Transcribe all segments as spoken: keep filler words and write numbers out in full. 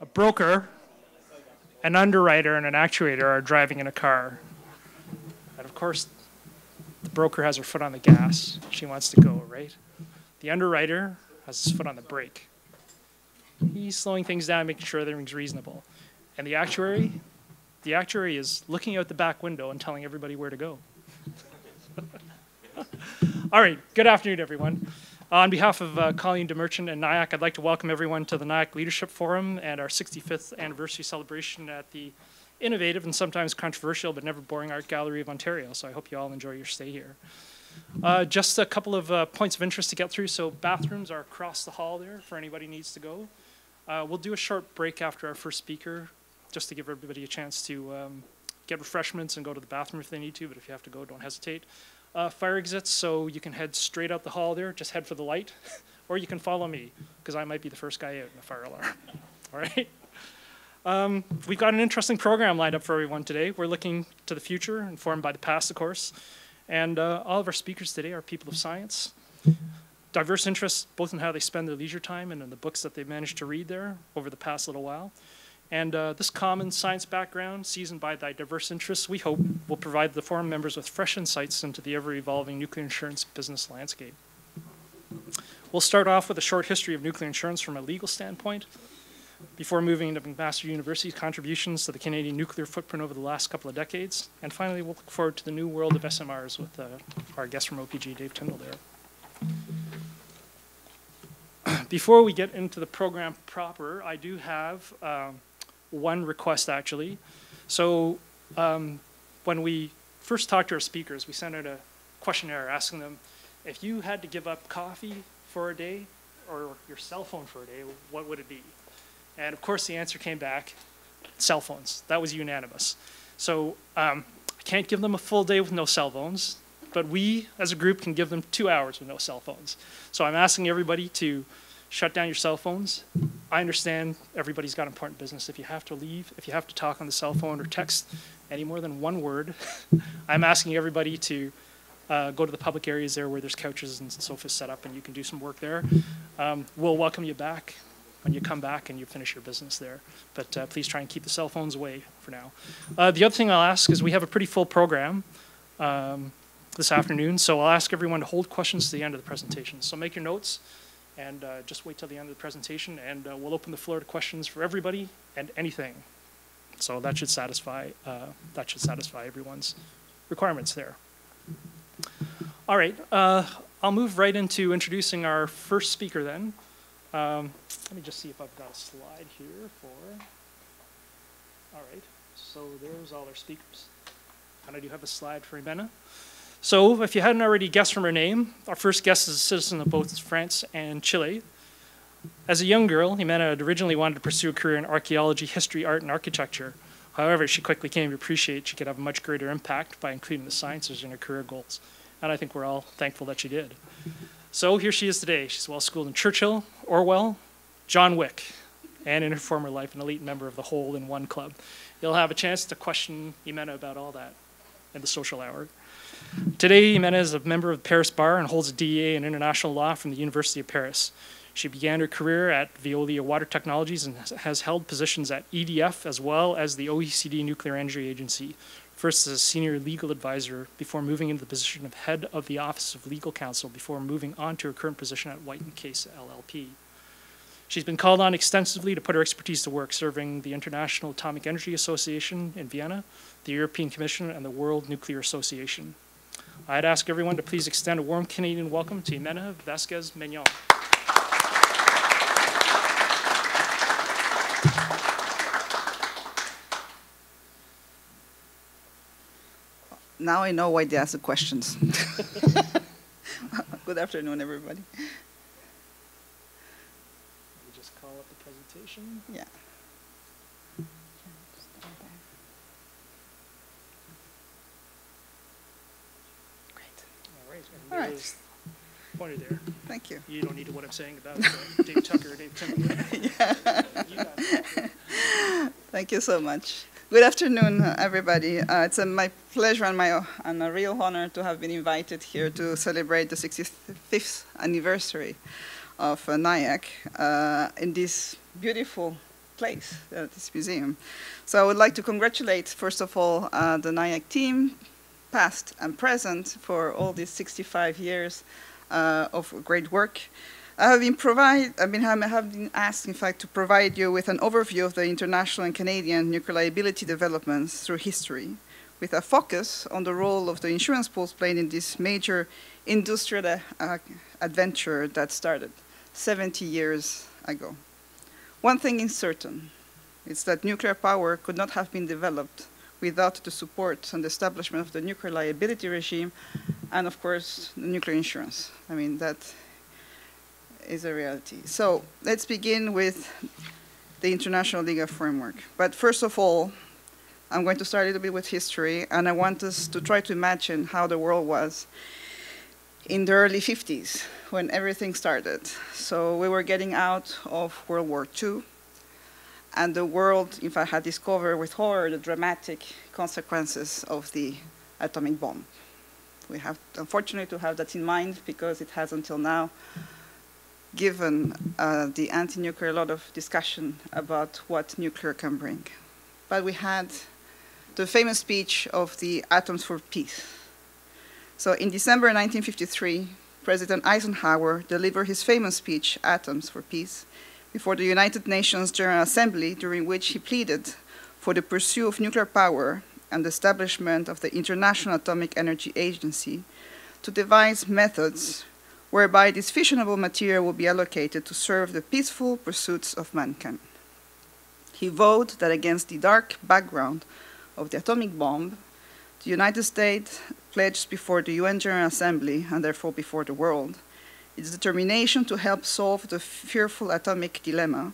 A broker, an underwriter, and an actuator are driving in a car. And of course, the broker has her foot on the gas. She wants to go, right? The underwriter has his foot on the brake. He's slowing things down, making sure everything's reasonable. And the actuary, the actuary is looking out the back window and telling everybody where to go. All right, good afternoon, everyone. On behalf of uh, Colleen DeMerchant and N I A C, I'd like to welcome everyone to the N I A C Leadership Forum and our sixty-fifth anniversary celebration at the innovative and sometimes controversial but never boring Art Gallery of Ontario. So I hope you all enjoy your stay here. Uh, just a couple of uh, points of interest to get through. So bathrooms are across the hall there for anybody who needs to go. Uh, we'll do a short break after our first speaker just to give everybody a chance to um, get refreshments and go to the bathroom if they need to, but if you have to go, don't hesitate. Uh, fire exits, so you can head straight out the hall there, just head for the light, or you can follow me, because I might be the first guy out in a fire alarm, all right? Um, we've got an interesting program lined up for everyone today. We're looking to the future, informed by the past, of course, and uh, all of our speakers today are people of science. Diverse interests, both in how they spend their leisure time and in the books that they've managed to read there over the past little while. And uh, this common science background, seasoned by thy diverse interests, we hope will provide the forum members with fresh insights into the ever-evolving nuclear insurance business landscape. We'll start off with a short history of nuclear insurance from a legal standpoint, before moving into McMaster University's contributions to the Canadian nuclear footprint over the last couple of decades. And finally, we'll look forward to the new world of S M Rs with uh, our guest from O P G, Dave Tyndall there. Before we get into the program proper, I do have um, one request, actually. So um, when we first talked to our speakers, we sent out a questionnaire asking them, if you had to give up coffee for a day or your cell phone for a day, what would it be? And of course, the answer came back, cell phones. That was unanimous. So um, I can't give them a full day with no cell phones, but we as a group can give them two hours with no cell phones. So I'm asking everybody to shut down your cell phones. I understand everybody's got important business. If you have to leave, if you have to talk on the cell phone or text any more than one word, I'm asking everybody to uh, go to the public areas there where there's couches and sofas set up and you can do some work there. Um, we'll welcome you back when you come back and you finish your business there. But uh, please try and keep the cell phones away for now. Uh, the other thing I'll ask is we have a pretty full program um, this afternoon, so I'll ask everyone to hold questions to the end of the presentation. So make your notes. And uh, just wait till the end of the presentation, and uh, we'll open the floor to questions for everybody and anything. So that should satisfy uh, that should satisfy everyone's requirements there. All right, uh, I'll move right into introducing our first speaker then. Um, let me just see if I've got a slide here for. All right, so there's all our speakers, and I do have a slide for Jimena. So if you hadn't already guessed from her name, our first guest is a citizen of both France and Chile. As a young girl, Jimena had originally wanted to pursue a career in archaeology, history, art, and architecture. However, she quickly came to appreciate she could have a much greater impact by including the sciences in her career goals. And I think we're all thankful that she did. So here she is today. She's well-schooled in Churchill, Orwell, John Wick, and in her former life, an elite member of the Hole in One Club. You'll have a chance to question Jimena about all that in the social hour. Today, Jimena is a member of the Paris Bar and holds a D E A in international law from the University of Paris. She began her career at Veolia Water Technologies and has held positions at E D F as well as the O E C D Nuclear Energy Agency, first as a senior legal advisor before moving into the position of head of the Office of Legal Counsel before moving on to her current position at White and Case L L P. She's been called on extensively to put her expertise to work, serving the International Atomic Energy Association in Vienna, the European Commission, and the World Nuclear Association. I'd ask everyone to please extend a warm Canadian welcome to Jimena Vasquez-Mignon. Now I know why they ask the questions. Good afternoon, everybody. Let me just call up the presentation. Yeah. All right. Pointer there. Thank you. You don't need to know what I'm saying about uh, Dave Tucker or Dave Tyndall. Yeah. Thank you so much. Good afternoon, everybody. Uh, it's a, my pleasure and, my, and a real honor to have been invited here to celebrate the sixty-fifth anniversary of uh, N I A C uh, in this beautiful place at this museum. So I would like to congratulate, first of all, uh, the N I A C team, past and present, for all these sixty-five years uh, of great work. I have been provide, I mean, I have been asked, in fact, to provide you with an overview of the international and Canadian nuclear liability developments through history, with a focus on the role of the insurance pools played in this major industrial uh, adventure that started seventy years ago. One thing is certain, it's that nuclear power could not have been developed without the support and establishment of the nuclear liability regime and, of course, nuclear insurance. I mean, that is a reality. So let's begin with the international legal framework. But first of all, I'm going to start a little bit with history, and I want us to try to imagine how the world was in the early fifties when everything started. So we were getting out of World War Two, and the world, in fact, had discovered with horror the dramatic consequences of the atomic bomb. We have, unfortunately, to have that in mind because it has until now given uh, the anti-nuclear a lot of discussion about what nuclear can bring. But we had the famous speech of the Atoms for Peace. So in December nineteen fifty-three, President Eisenhower delivered his famous speech, Atoms for Peace, before the United Nations General Assembly, during which he pleaded for the pursuit of nuclear power and the establishment of the International Atomic Energy Agency to devise methods whereby this fissionable material will be allocated to serve the peaceful pursuits of mankind. He vowed that against the dark background of the atomic bomb, the United States pledged before the U N General Assembly, and therefore before the world, its determination to help solve the fearful atomic dilemma,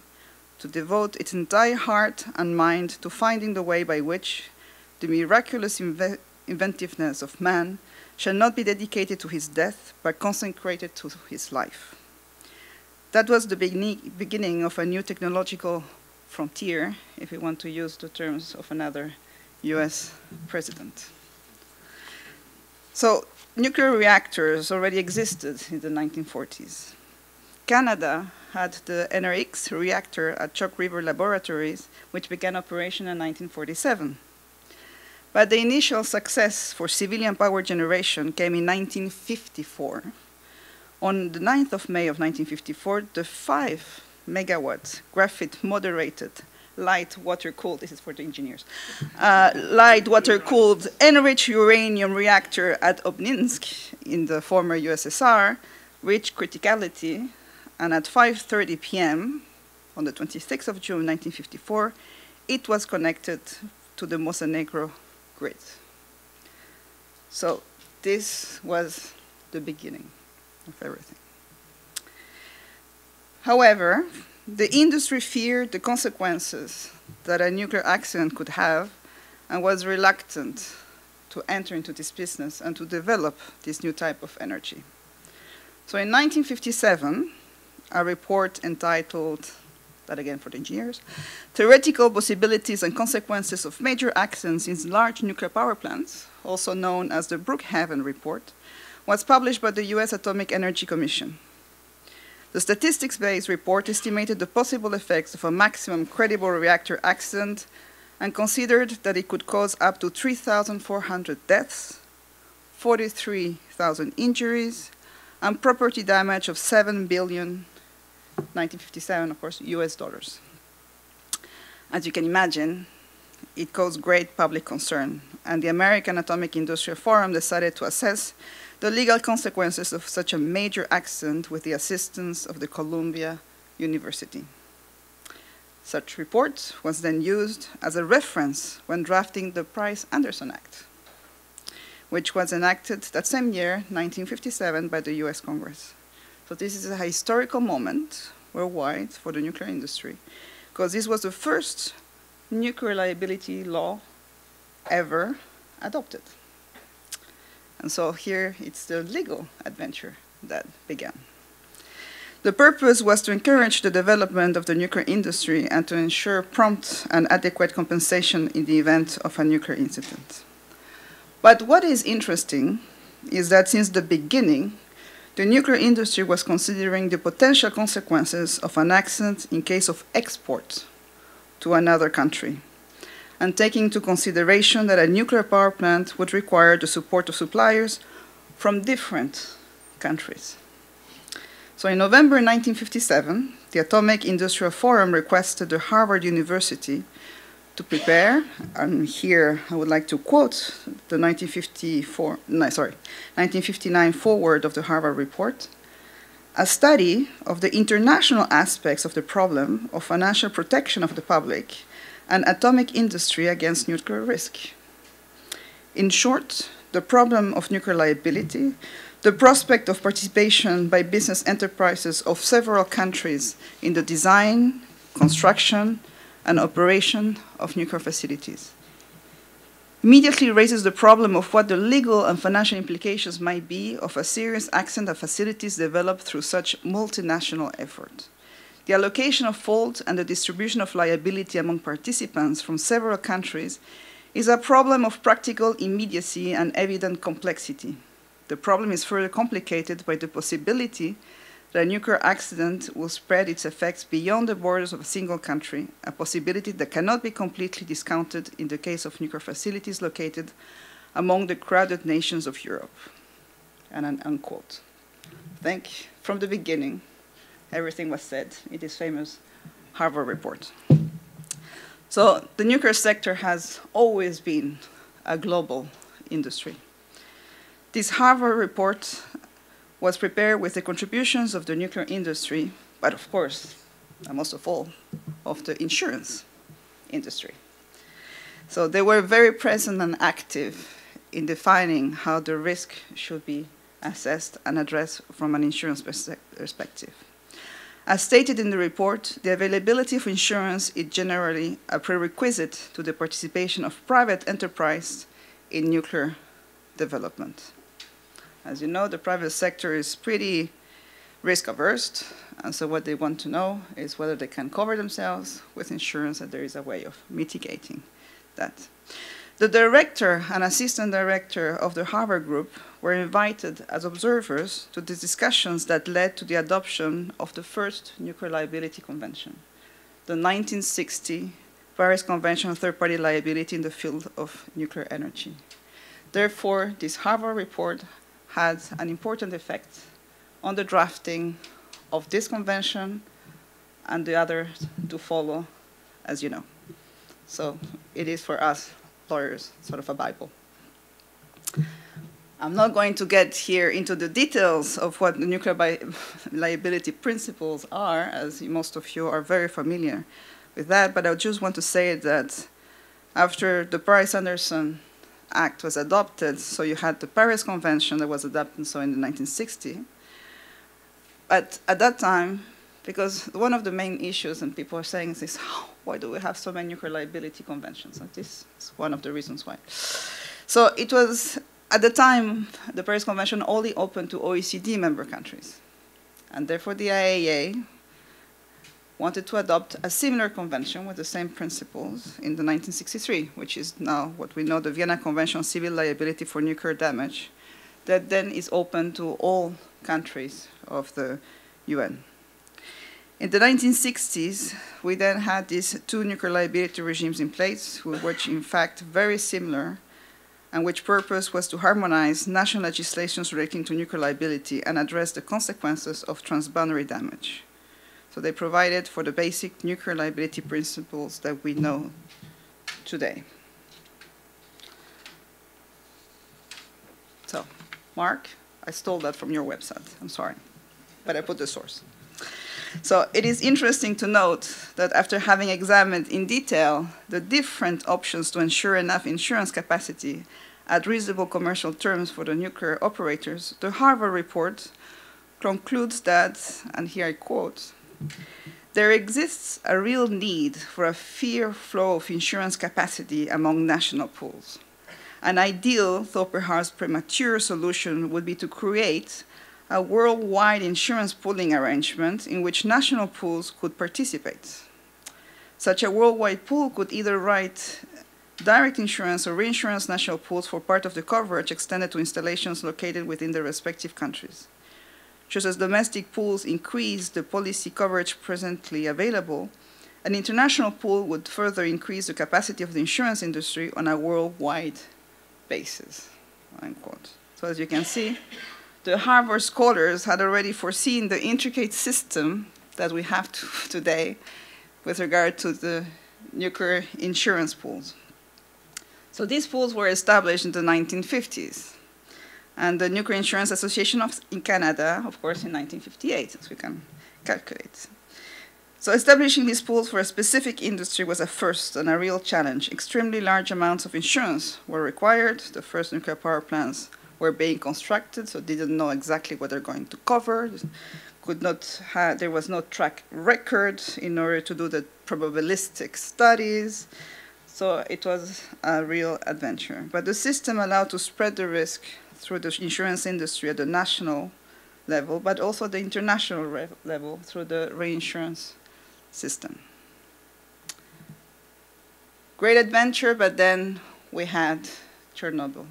to devote its entire heart and mind to finding the way by which the miraculous inve inventiveness of man shall not be dedicated to his death, but consecrated to his life. That was the beginning of a new technological frontier, if we want to use the terms of another U S president. So nuclear reactors already existed in the nineteen forties. Canada had the N R X reactor at Chalk River Laboratories, which began operation in nineteen forty-seven. But the initial success for civilian power generation came in nineteen fifty-four. On the ninth of May of nineteen fifty-four, the five megawatt graphite moderated light water cooled, this is for the engineers, uh, light water cooled enriched uranium reactor at Obninsk in the former U S S R reached criticality, and at five thirty p m on the twenty-sixth of June nineteen fifty-four, it was connected to the Montenegro grid. So this was the beginning of everything. However, the industry feared the consequences that a nuclear accident could have and was reluctant to enter into this business and to develop this new type of energy. So in nineteen fifty-seven, a report entitled, that again for the engineers, Theoretical Possibilities and Consequences of Major Accidents in Large Nuclear Power Plants, also known as the Brookhaven Report, was published by the U S Atomic Energy Commission. The statistics-based report estimated the possible effects of a maximum credible reactor accident and considered that it could cause up to three thousand four hundred deaths, forty-three thousand injuries, and property damage of seven billion, nineteen fifty-seven, of course, U S dollars. As you can imagine, it caused great public concern, and the American Atomic Industrial Forum decided to assess the legal consequences of such a major accident with the assistance of the Columbia University. Such report was then used as a reference when drafting the Price-Anderson Act, which was enacted that same year, nineteen fifty-seven, by the U S Congress. So this is a historical moment worldwide for the nuclear industry, because this was the first nuclear liability law ever adopted. And so here, it's the legal adventure that began. The purpose was to encourage the development of the nuclear industry and to ensure prompt and adequate compensation in the event of a nuclear incident. But what is interesting is that since the beginning, the nuclear industry was considering the potential consequences of an accident in case of export to another country, and taking into consideration that a nuclear power plant would require the support of suppliers from different countries. So in November nineteen fifty-seven, the Atomic Industrial Forum requested the Harvard University to prepare, and here I would like to quote the nineteen fifty-four, no, sorry, nineteen fifty-nine foreword of the Harvard report, a study of the international aspects of the problem of financial protection of the public and atomic industry against nuclear risk. In short, the problem of nuclear liability, the prospect of participation by business enterprises of several countries in the design, construction, and operation of nuclear facilities. Immediately raises the problem of what the legal and financial implications might be of a serious accident of facilities developed through such multinational effort. The allocation of fault and the distribution of liability among participants from several countries is a problem of practical immediacy and evident complexity. The problem is further complicated by the possibility that a nuclear accident will spread its effects beyond the borders of a single country, a possibility that cannot be completely discounted in the case of nuclear facilities located among the crowded nations of Europe. And an unquote. Thank you. From the beginning, everything was said in this famous Harvard report. So the nuclear sector has always been a global industry. This Harvard report was prepared with the contributions of the nuclear industry, but of course, and most of all, of the insurance industry. So they were very present and active in defining how the risk should be assessed and addressed from an insurance perspective. As stated in the report, the availability of insurance is generally a prerequisite to the participation of private enterprise in nuclear development. As you know, the private sector is pretty risk-averse, and so what they want to know is whether they can cover themselves with insurance, and there is a way of mitigating that. The director and assistant director of the Harvard Group were invited as observers to the discussions that led to the adoption of the first Nuclear Liability Convention, the nineteen sixty Paris Convention on Third-Party Liability in the Field of Nuclear Energy. Therefore, this Harvard report had an important effect on the drafting of this convention and the others to follow, as you know. So it is for us lawyers sort of a Bible. I'm not going to get here into the details of what the nuclear liability principles are, as most of you are very familiar with that, but I just want to say that after the Paris-Anderson Act was adopted, so you had the Paris Convention that was adopted so in the nineteen sixties. But at that time, because one of the main issues, and people are saying this, oh, why do we have so many nuclear liability conventions? And this is one of the reasons why. So it was, at the time, the Paris Convention only open to O E C D member countries. And therefore the I A E A wanted to adopt a similar convention with the same principles in the nineteen sixty-three, which is now what we know, the Vienna Convention on Civil Liability for Nuclear Damage, that then is open to all countries of the U N. In the nineteen sixties, we then had these two nuclear liability regimes in place, which in fact very similar, and which purpose was to harmonize national legislations relating to nuclear liability and address the consequences of transboundary damage. So they provided for the basic nuclear liability principles that we know today. So, Mark, I stole that from your website, I'm sorry, but I put the source. So it is interesting to note that after having examined in detail the different options to ensure enough insurance capacity at reasonable commercial terms for the nuclear operators, the Harvard report concludes that, and here I quote, there exists a real need for a fair flow of insurance capacity among national pools. An ideal, though perhaps premature, solution would be to create a worldwide insurance pooling arrangement in which national pools could participate. Such a worldwide pool could either write direct insurance or reinsurance national pools for part of the coverage extended to installations located within their respective countries. Just as domestic pools increase the policy coverage presently available, An international pool would further increase the capacity of the insurance industry on a worldwide basis, unquote. So as you can see, the Harvard scholars had already foreseen the intricate system that we have to today with regard to the nuclear insurance pools. So these pools were established in the nineteen fifties, and the Nuclear Insurance Association of, in Canada, of course, in nineteen fifty-eight, as we can calculate. So establishing these pools for a specific industry was a first and a real challenge. Extremely large amounts of insurance were required. The first nuclear power plants were being constructed, so they didn't know exactly what they're going to cover. Could not have, there was no track record in order to do the probabilistic studies. So it was a real adventure. But the system allowed to spread the risk through the insurance industry at the national level, but also the international level through the reinsurance system. Great adventure, but then we had Chernobyl.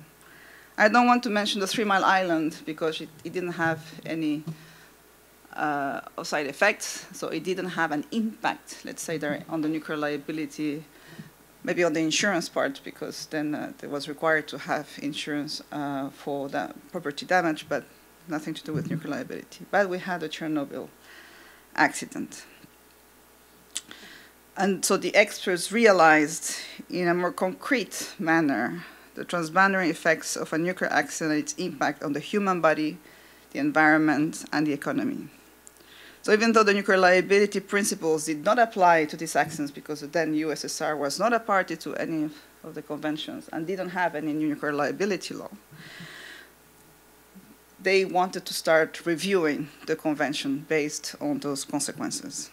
I don't want to mention the Three Mile Island because it, it didn't have any uh, side effects, so it didn't have an impact, let's say, there on the nuclear liability, maybe on the insurance part, because then uh, it was required to have insurance uh, for that property damage, but nothing to do with nuclear liability. But we had a Chernobyl accident. And so the experts realized in a more concrete manner the transboundary effects of a nuclear accident, its impact on the human body, the environment, and the economy. So even though the nuclear liability principles did not apply to these accidents because the then U S S R was not a party to any of the conventions and didn't have any nuclear liability law, they wanted to start reviewing the convention based on those consequences.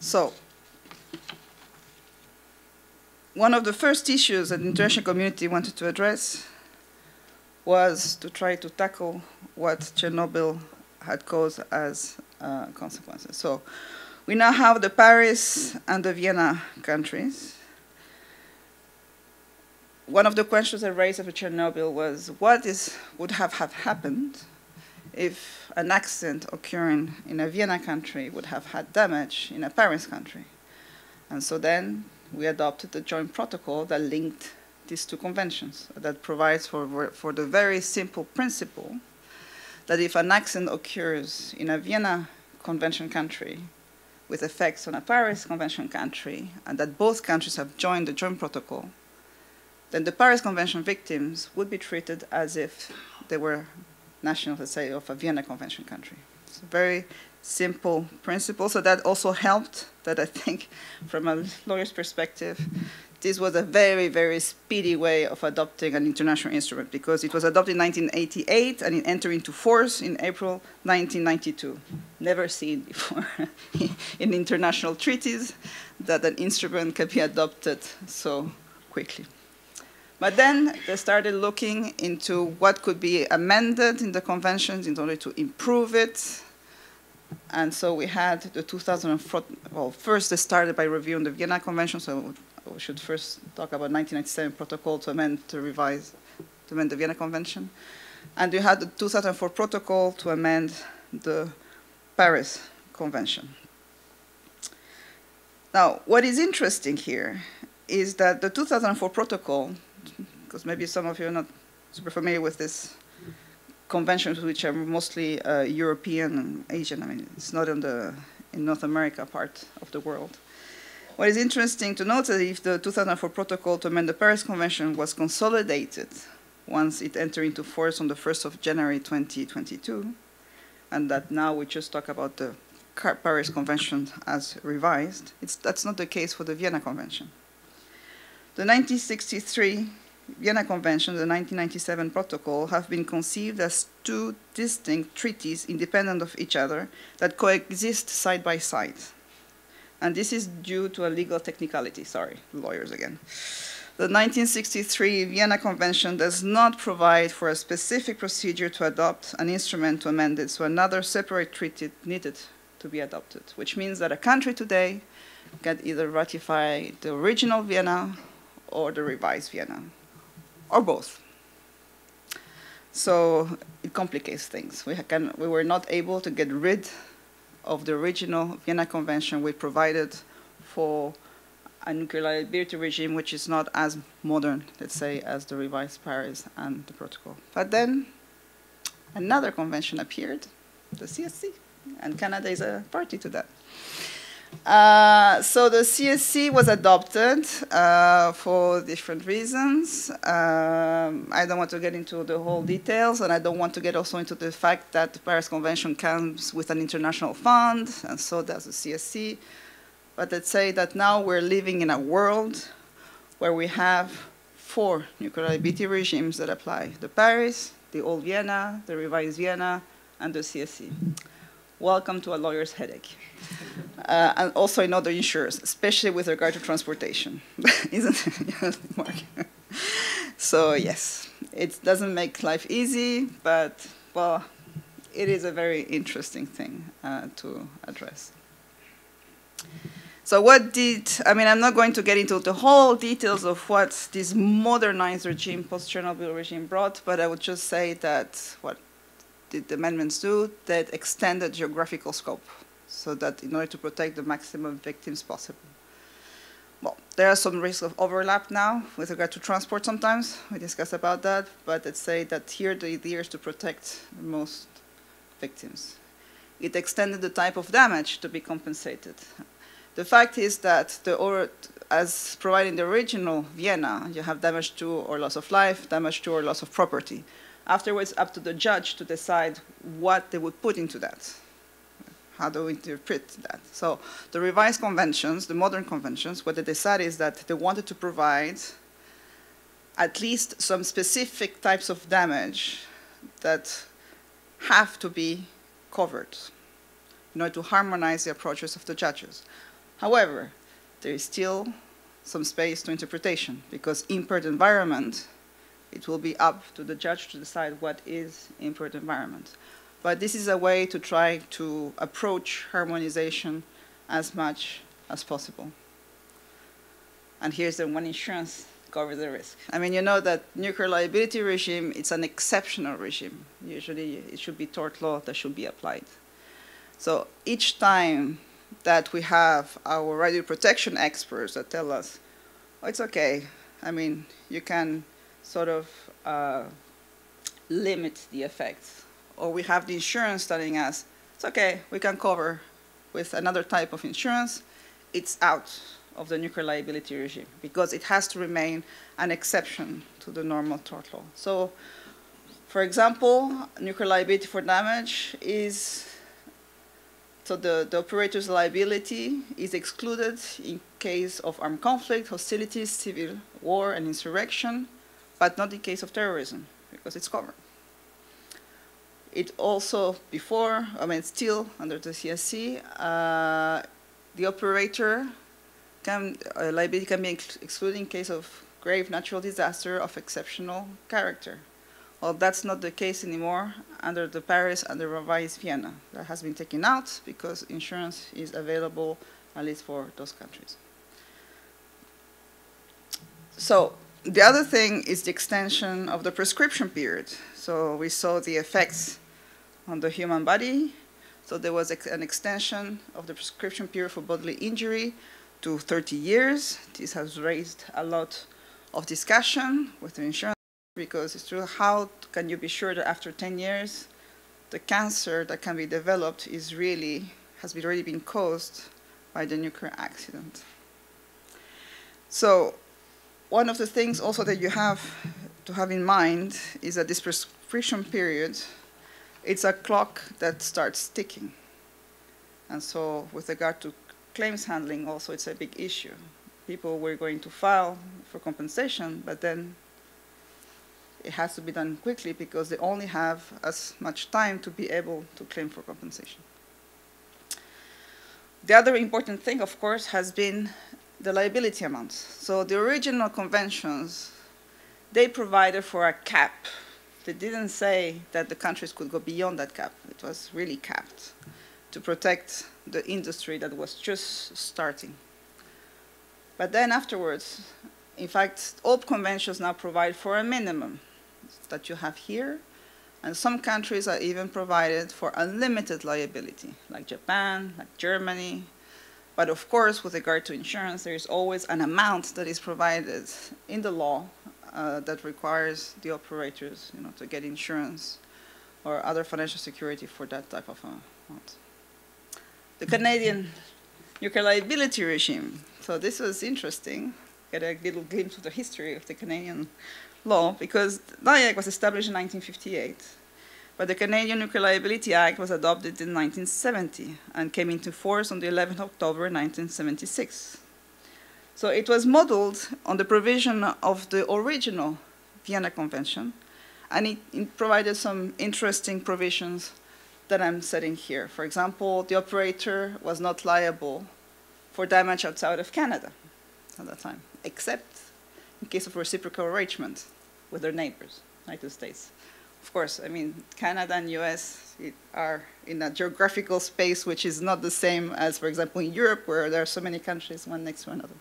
So, one of the first issues that the international community wanted to address was to try to tackle what Chernobyl had caused as uh, consequences. So, we now have the Paris and the Vienna countries. One of the questions I raised after Chernobyl was, what is, would have, have happened if an accident occurring in a Vienna country would have had damage in a Paris country? And so then we adopted the joint protocol that linked these two conventions, that provides for, for the very simple principle that if an accident occurs in a Vienna Convention country with effects on a Paris Convention country, and that both countries have joined the joint protocol, then the Paris Convention victims would be treated as if they were nationals, let's say, of a Vienna Convention country. It's a very simple principle. So that also helped, that I think from a lawyer's perspective, this was a very, very speedy way of adopting an international instrument because it was adopted in nineteen eighty-eight and it entered into force in April nineteen ninety-two. Never seen before in international treaties that an instrument can be adopted so quickly. But then they started looking into what could be amended in the conventions in order to improve it. And so we had the two thousand four, well, first they started by reviewing the Vienna Convention, so we should first talk about nineteen ninety-seven protocol to amend, to revise, to amend the Vienna Convention. And we had the two thousand four protocol to amend the Paris Convention. Now, what is interesting here is that the two thousand four protocol, because maybe some of you are not super familiar with this conventions, which are mostly uh, European and Asian. I mean, it's not in the in North America part of the world. What is interesting to note is that if the two thousand four protocol to amend the Paris Convention was consolidated once it entered into force on the first of January twenty twenty-two, and that now we just talk about the Paris Convention as revised, it's, that's not the case for the Vienna Convention. The nineteen sixty-three Vienna Convention, the nineteen ninety-seven Protocol, have been conceived as two distinct treaties independent of each other that coexist side by side. And this is due to a legal technicality. Sorry, lawyers again. The nineteen sixty-three Vienna Convention does not provide for a specific procedure to adopt an instrument to amend it, so another separate treaty needed to be adopted, which means that a country today can either ratify the original Vienna or the revised Vienna, or both. So it complicates things. We, can, we were not able to get rid of the original Vienna Convention, we provided for a nuclear liability regime which is not as modern, let's say, as the revised Paris and the protocol. But then another convention appeared, the C S C, and Canada is a party to that. Uh, so the C S C was adopted uh, for different reasons. Um, I don't want to get into the whole details, and I don't want to get also into the fact that the Paris Convention comes with an international fund, and so does the C S C. But let's say that now we're living in a world where we have four nuclear liability regimes that apply: the Paris, the old Vienna, the revised Vienna, and the C S C. Welcome to a lawyer's headache. Uh, and also in other insurers, especially with regard to transportation. Isn't it, Mark? So yes, it doesn't make life easy, but well, it is a very interesting thing uh, to address. So what did, I mean, I'm not going to get into the whole details of what this modernized regime, post-Chernobyl regime brought, but I would just say that what did the amendments do? That extended geographical scope, so that in order to protect the maximum victims possible. Well, there are some risks of overlap now with regard to transport sometimes. We discussed about that, but let's say that here the idea is to protect the most victims. It extended the type of damage to be compensated. The fact is that the, or, as provided in the original Vienna, you have damage to or loss of life, damage to or loss of property. Afterwards, up to the judge to decide what they would put into that. How do we interpret that? So the revised conventions, the modern conventions, what they decided is that they wanted to provide at least some specific types of damage that have to be covered in order to harmonize the approaches of the judges. However, there is still some space to interpretation, because impaired environment, it will be up to the judge to decide what is impaired environment. But this is a way to try to approach harmonization as much as possible. And here's the one insurance covers the risk. I mean, you know that nuclear liability regime, it's an exceptional regime. Usually it should be tort law that should be applied. So each time that we have our radio protection experts that tell us, oh, it's okay, I mean, you can sort of uh, limit the effects. Or we have the insurance telling us, it's okay, we can cover with another type of insurance. It's out of the nuclear liability regime because it has to remain an exception to the normal tort law. So, for example, nuclear liability for damage is, so the, the operator's liability is excluded in case of armed conflict, hostilities, civil war, and insurrection, but not in case of terrorism because it's covered. It also, before, I mean, still under the C S C, uh, the operator can, uh, liability can be ex excluded in case of grave natural disaster of exceptional character. Well, that's not the case anymore under the Paris and the revised Vienna. That has been taken out because insurance is available at least for those countries. So, the other thing is the extension of the prescription period. So we saw the effects on the human body. So there was an extension of the prescription period for bodily injury to thirty years. This has raised a lot of discussion with the insurance, because it's true, how can you be sure that after ten years, the cancer that can be developed is really, has already been caused by the nuclear accident? So one of the things also that you have to have in mind is that this prescription period, it's a clock that starts ticking. And so with regard to claims handling also, it's a big issue. People were going to file for compensation, but then it has to be done quickly because they only have as much time to be able to claim for compensation. The other important thing, of course, has been the liability amounts. So the original conventions, they provided for a cap. They didn't say that the countries could go beyond that cap. It was really capped to protect the industry that was just starting. But then afterwards, in fact, all conventions now provide for a minimum that you have here, And some countries are even provided for unlimited liability, like Japan, like Germany. But of course, with regard to insurance, there is always an amount that is provided in the law uh, that requires the operators, you know, to get insurance or other financial security for that type of amount. The Canadian nuclear liability regime. So this was interesting. Get a little glimpse of the history of the Canadian law, because N I A C was established in nineteen fifty-eight, but the Canadian Nuclear Liability Act was adopted in nineteen seventy and came into force on the eleventh of October nineteen seventy-six. So it was modeled on the provision of the original Vienna Convention, and it, it provided some interesting provisions that I'm setting here. For example, the operator was not liable for damage outside of Canada at that time, except in case of reciprocal arrangement with their neighbors, United States. Of course, I mean, Canada and U S are in a geographical space which is not the same as, for example, in Europe, where there are so many countries, one next to another.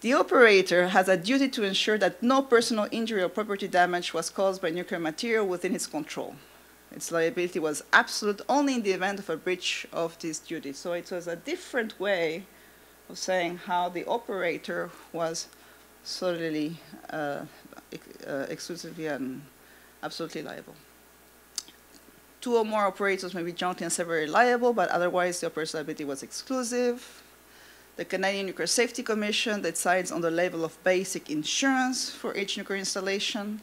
The operator has a duty to ensure that no personal injury or property damage was caused by nuclear material within his control. Its liability was absolute only in the event of a breach of this duty. So it was a different way of saying how the operator was solely, uh, ex uh, exclusively, and absolutely liable. Two or more operators may be jointly and severally liable, but otherwise the operator's liability was exclusive. The Canadian Nuclear Safety Commission decides on the level of basic insurance for each nuclear installation,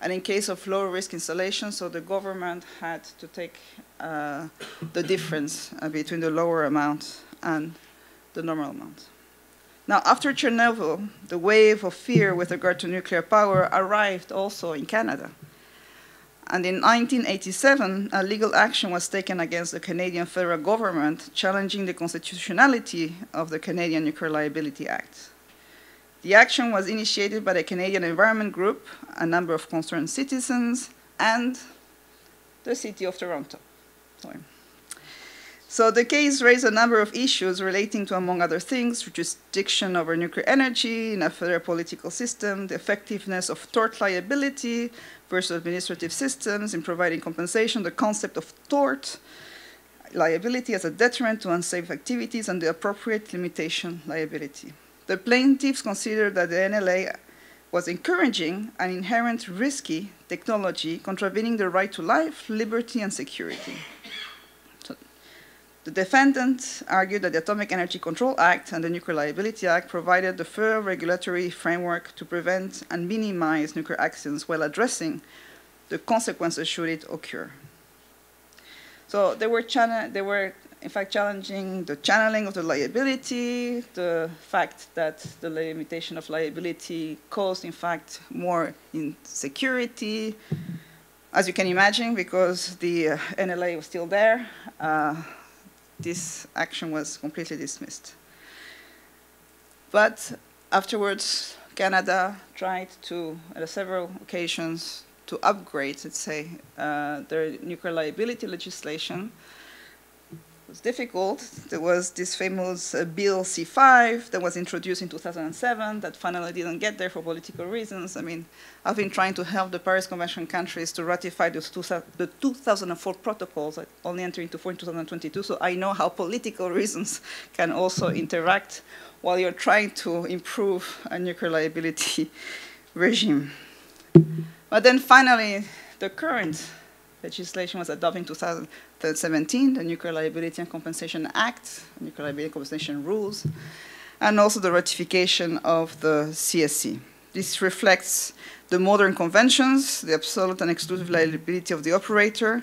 and in case of low-risk installations, so the government had to take uh, the difference uh, between the lower amount and the normal amount. Now, after Chernobyl, the wave of fear with regard to nuclear power arrived also in Canada. And in nineteen eighty-seven, a legal action was taken against the Canadian federal government challenging the constitutionality of the Canadian Nuclear Liability Act. The action was initiated by the Canadian Environment Group, a number of concerned citizens, and the city of Toronto. Sorry. So the case raised a number of issues relating to, among other things, jurisdiction over nuclear energy in a federal political system, the effectiveness of tort liability versus administrative systems in providing compensation, the concept of tort liability as a deterrent to unsafe activities, and the appropriate limitation liability. The plaintiffs considered that the N L A was encouraging an inherent risky technology contravening the right to life, liberty, and security. The defendant argued that the Atomic Energy Control Act and the Nuclear Liability Act provided the fair regulatory framework to prevent and minimize nuclear accidents while addressing the consequences should it occur. So they were, they were in fact challenging the channeling of the liability, the fact that the limitation of liability caused in fact more insecurity, as you can imagine, because the uh, N L A was still there. Uh, This action was completely dismissed. But afterwards, Canada tried to, on several occasions, to upgrade, let's say, uh, their nuclear liability legislation. It was difficult. There was this famous uh, Bill C five that was introduced in two thousand seven that finally didn't get there for political reasons. I mean, I've been trying to help the Paris Convention countries to ratify those two, the two thousand four protocols that only entered into force in two thousand twenty-two, so I know how political reasons can also interact while you're trying to improve a nuclear liability regime. But then finally, the current legislation was adopted in two thousand seventeen, the Nuclear Liability and Compensation Act, Nuclear Liability and Compensation Rules, and also the ratification of the C S C. This reflects the modern conventions, the absolute and exclusive liability of the operator,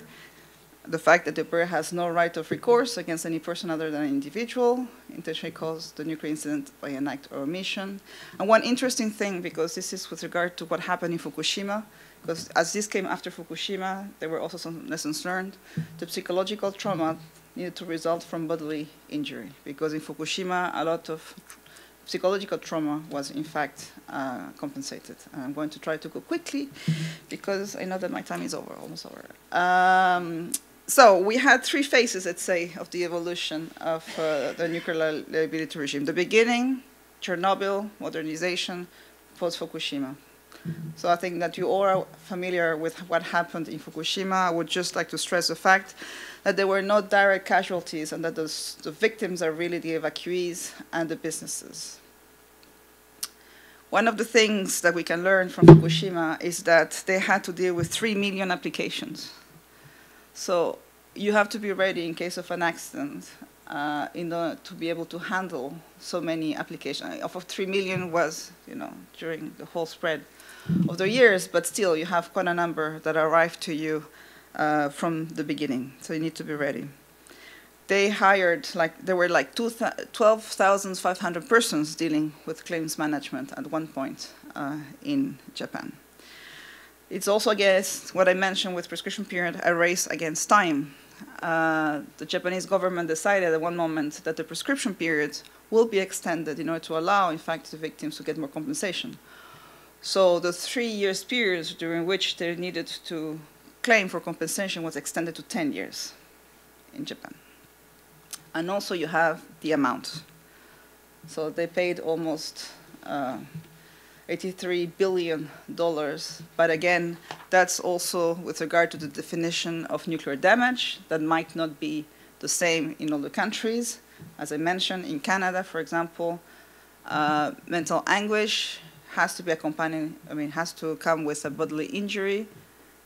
the fact that the operator has no right of recourse against any person other than an individual intentionally caused the nuclear incident by an act or omission. And one interesting thing, because this is with regard to what happened in Fukushima, because as this came after Fukushima, there were also some lessons learned. The psychological trauma needed to result from bodily injury, because in Fukushima, a lot of psychological trauma was, in fact, uh, compensated. And I'm going to try to go quickly, because I know that my time is over, almost over. Um, so we had three phases, let's say, of the evolution of uh, the nuclear liability regime. The beginning, Chernobyl, modernization, post-Fukushima. So I think that you all are familiar with what happened in Fukushima. I would just like to stress the fact that there were no direct casualties and that those, the victims are really the evacuees and the businesses. One of the things that we can learn from Fukushima is that they had to deal with three million applications. So you have to be ready in case of an accident uh, in order to be able to handle so many applications. Of three million was, you know, during the whole spread of the years, but still you have quite a number that arrived to you uh, from the beginning. So you need to be ready. They hired, like, there were like twelve thousand five hundred persons dealing with claims management at one point uh, in Japan. It's also, I guess, what I mentioned with prescription period, a race against time. Uh, the Japanese government decided at one moment that the prescription period will be extended in order to allow, in fact, the victims to get more compensation. So the three years period during which they needed to claim for compensation was extended to ten years in Japan. And also you have the amount. So they paid almost uh, eighty-three billion dollars, but again, that's also with regard to the definition of nuclear damage that might not be the same in all the countries. As I mentioned, in Canada, for example, uh, mental anguish has to be accompanied, I mean, has to come with a bodily injury.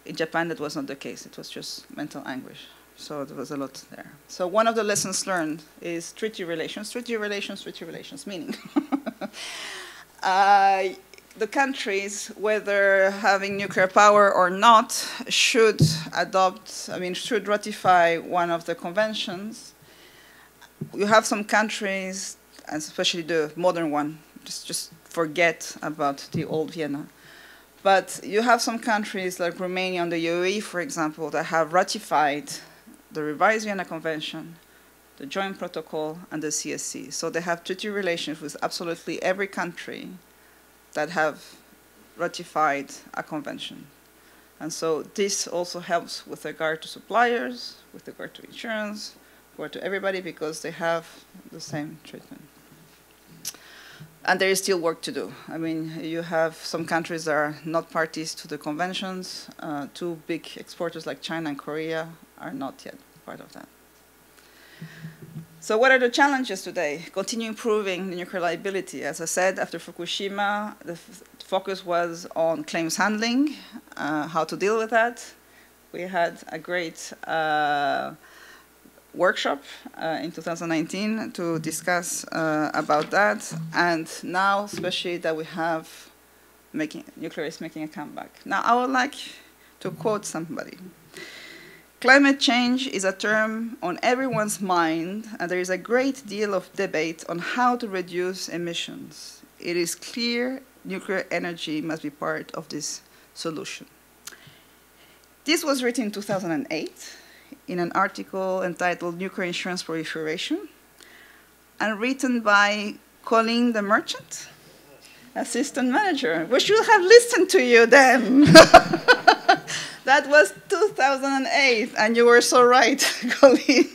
In Japan, that was not the case. It was just mental anguish. So there was a lot there. So one of the lessons learned is treaty relations, treaty relations, treaty relations, meaning uh, the countries, whether having nuclear power or not, should adopt, I mean, should ratify one of the conventions. You have some countries, and especially the modern one, just, just forget about the old Vienna. But you have some countries like Romania and the U A E, for example, that have ratified the revised Vienna Convention, the Joint Protocol, and the C S C. So they have treaty relations with absolutely every country that have ratified a convention. And so this also helps with regard to suppliers, with regard to insurance, with regard to everybody, because they have the same treatment. And there is still work to do. I mean, you have some countries that are not parties to the conventions. Uh, two big exporters like China and Korea are not yet part of that. So what are the challenges today? Continue improving the nuclear liability. As I said, after Fukushima, the f focus was on claims handling, uh, how to deal with that. We had a great uh, workshop uh, in two thousand nineteen to discuss uh, about that. And now, especially that we have making, nuclear is making a comeback. Now, I would like to quote somebody. Climate change is a term on everyone's mind, and there is a great deal of debate on how to reduce emissions. It is clear nuclear energy must be part of this solution. This was written in two thousand eight in an article entitled Nuclear Insurance Proliferation, and written by Colleen DeMerchant, assistant manager. We should have listened to you then. That was two thousand eight, and you were so right, Colleen.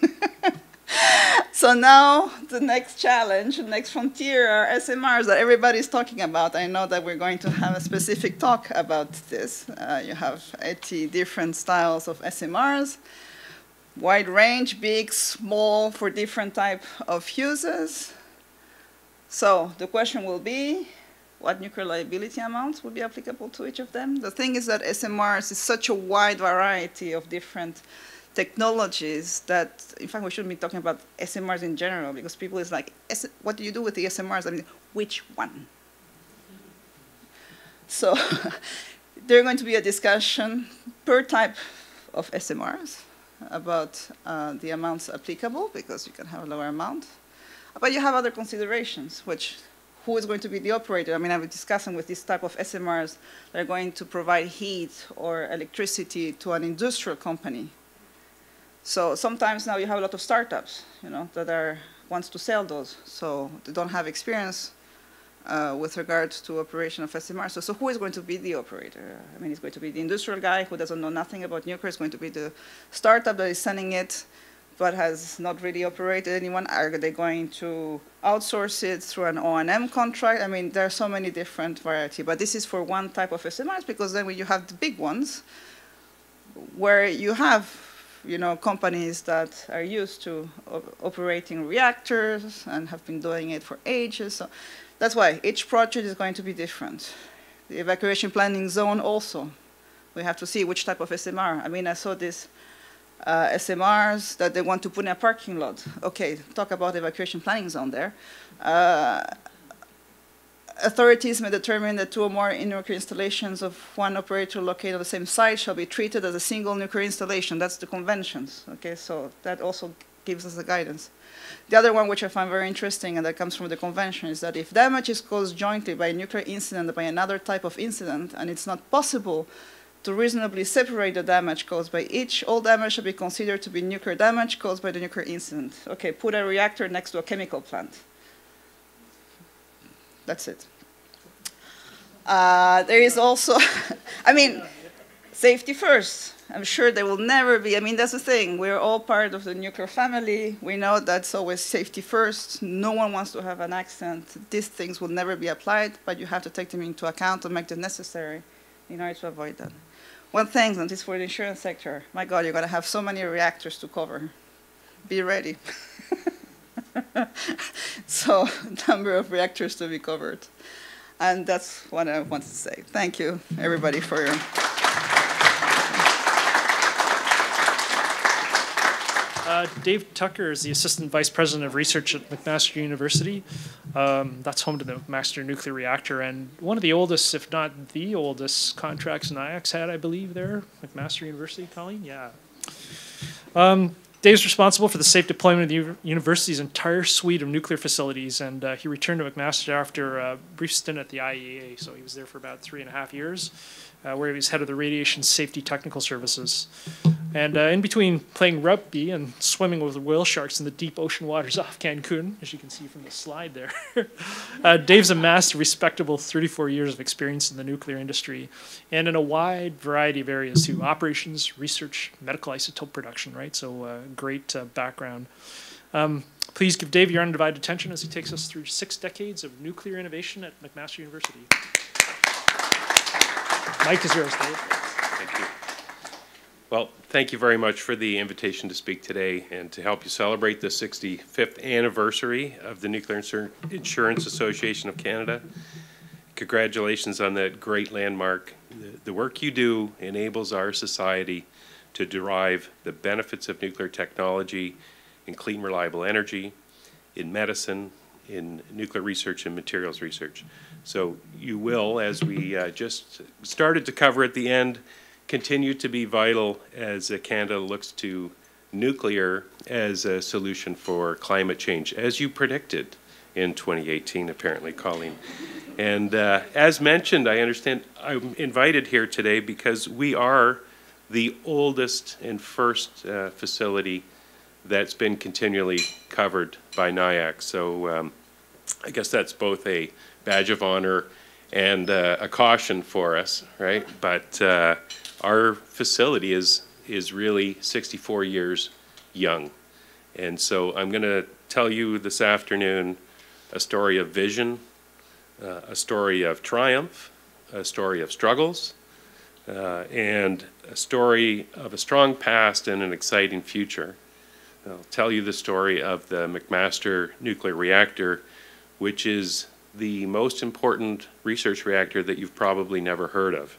So now the next challenge, the next frontier are S M Rs that everybody's talking about. I know that we're going to have a specific talk about this. Uh, you have eighty different styles of S M Rs, wide range, big, small, for different type of users. So the question will be, what nuclear liability amounts would be applicable to each of them? The thing is that S M Rs is such a wide variety of different technologies that, in fact, we shouldn't be talking about S M Rs in general, because people is like, what do you do with the S M Rs? I mean, which one? So there's going to be a discussion per type of S M Rs about uh, the amounts applicable, because you can have a lower amount. But you have other considerations, which who is going to be the operator? I mean, I was discussing with this type of S M Rs, they're going to provide heat or electricity to an industrial company. So sometimes now you have a lot of startups, you know, that are, wants to sell those. So they don't have experience uh, with regards to operation of S M Rs. So, so who is going to be the operator? I mean, it's going to be the industrial guy who doesn't know nothing about nuclear. It's going to be the startup that is sending it but has not really operated anyone? Are they going to outsource it through an O and M contract? I mean, there are so many different variety, but this is for one type of S M Rs, because then when you have the big ones, where you have, you know, companies that are used to op operating reactors and have been doing it for ages. So that's why each project is going to be different. The evacuation planning zone also. We have to see which type of S M R. I mean, I saw this Uh, S M Rs that they want to put in a parking lot. Okay, talk about evacuation planning zone there. Uh, authorities may determine that two or more nuclear installations of one operator located on the same site shall be treated as a single nuclear installation. That's the conventions. Okay, so that also gives us the guidance. The other one, which I find very interesting, and that comes from the convention, is that if damage is caused jointly by a nuclear incident or by another type of incident, and it's not possible to reasonably separate the damage caused by each, all damage should be considered to be nuclear damage caused by the nuclear incident. Okay, put a reactor next to a chemical plant. That's it. Uh, there is also, I mean, safety first. I'm sure there will never be, I mean, that's the thing. We're all part of the nuclear family. We know that's always safety first. No one wants to have an accident. These things will never be applied, but you have to take them into account and make them necessary in order to avoid that. One thing, and this is for the insurance sector. My God, you're going to have so many reactors to cover. Be ready. So, number of reactors to be covered. And that's what I wanted to say. Thank you, everybody, for your... Uh, Dave Tucker is the Assistant Vice President of Research at McMaster University. Um, that's home to the McMaster Nuclear Reactor, and one of the oldest, if not the oldest, contracts N I A C had, I believe, there. McMaster University, Colleen? Yeah. Um, Dave's responsible for the safe deployment of the u university's entire suite of nuclear facilities, and uh, he returned to McMaster after a brief stint at the I A E A, so he was there for about three and a half years. Uh, where he was head of the Radiation Safety Technical Services. And uh, in between playing rugby and swimming with whale sharks in the deep ocean waters off Cancun, as you can see from the slide there, uh, Dave's amassed a respectable thirty-four years of experience in the nuclear industry and in a wide variety of areas too, operations, research, medical isotope production, right? So uh, great uh, background. Um, please give Dave your undivided attention as he takes us through six decades of nuclear innovation at McMaster University. Mike is yours, Dave. Thank you. Well, thank you very much for the invitation to speak today and to help you celebrate the sixty-fifth anniversary of the Nuclear Insur Insurance Association of Canada. Congratulations on that great landmark. The, the work you do enables our society to derive the benefits of nuclear technology in clean, reliable energy, in medicine, in nuclear research and materials research. So you will, as we uh, just started to cover at the end, continue to be vital as uh, Canada looks to nuclear as a solution for climate change, as you predicted in twenty eighteen, apparently, Colleen. And uh, as mentioned, I understand I'm invited here today because we are the oldest and first uh, facility that's been continually covered by N I A C. So um, I guess that's both a badge of honor and uh, a caution for us, right? But uh, our facility is, is really sixty-four years young. And so I'm going to tell you this afternoon a story of vision, uh, a story of triumph, a story of struggles, uh, and a story of a strong past and an exciting future. I'll tell you the story of the McMaster Nuclear Reactor, which is the most important research reactor that you've probably never heard of.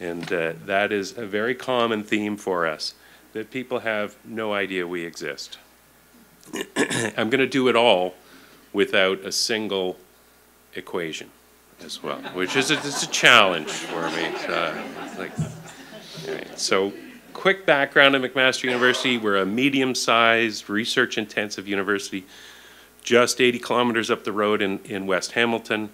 And uh, that is a very common theme for us, that people have no idea we exist. I'm going to do it all without a single equation as well, which is a, it's a challenge for me. Uh, like, anyway, so. Quick background at McMaster University. We're a medium-sized, research-intensive university, just eighty kilometers up the road in, in West Hamilton.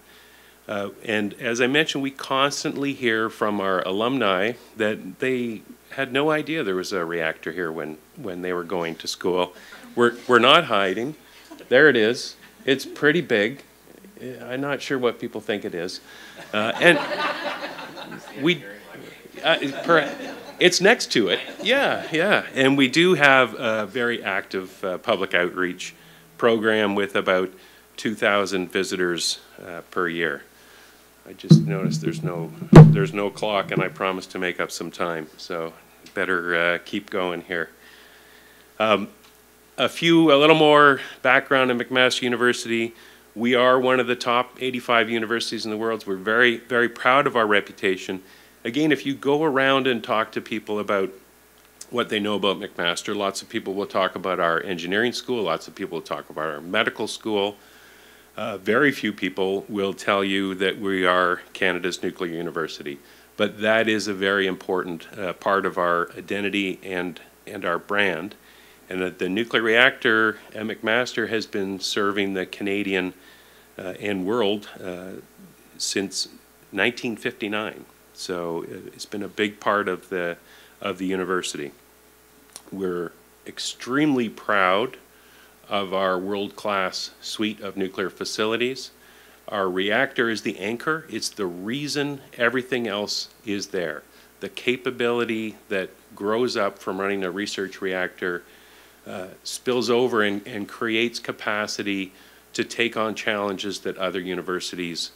Uh, and as I mentioned, we constantly hear from our alumni that they had no idea there was a reactor here when, when they were going to school. We're, we're not hiding. There it is. It's pretty big. I'm not sure what people think it is. Uh, and we... Uh, per, It's next to it. Yeah, yeah. And we do have a very active uh, public outreach program with about two thousand visitors uh, per year. I just noticed there's no there's no clock, and I promised to make up some time, so better uh, keep going here. Um, a few, a little more background in McMaster University. We are one of the top eighty-five universities in the world. We're very, very proud of our reputation. Again, if you go around and talk to people about what they know about McMaster, lots of people will talk about our engineering school, lots of people will talk about our medical school. Uh, very few people will tell you that we are Canada's nuclear university. But that is a very important uh, part of our identity and, and our brand. And that the nuclear reactor at McMaster has been serving the Canadian uh, and world uh, since nineteen fifty-nine. So it's been a big part of the of the university. We're extremely proud of our world-class suite of nuclear facilities. Our reactor is the anchor. It's the reason everything else is there. The capability that grows up from running a research reactor uh, spills over and, and creates capacity to take on challenges that other universities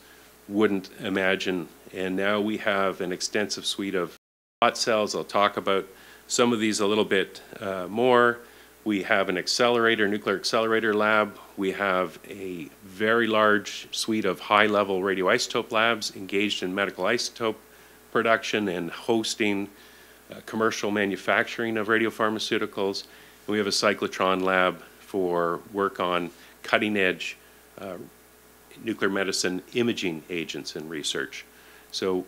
wouldn't imagine. And now we have an extensive suite of hot cells. I'll talk about some of these a little bit uh, more. We have an accelerator, nuclear accelerator lab. We have a very large suite of high-level radioisotope labs engaged in medical isotope production and hosting uh, commercial manufacturing of radiopharmaceuticals. And we have a cyclotron lab for work on cutting-edge uh, nuclear medicine imaging agents and research. So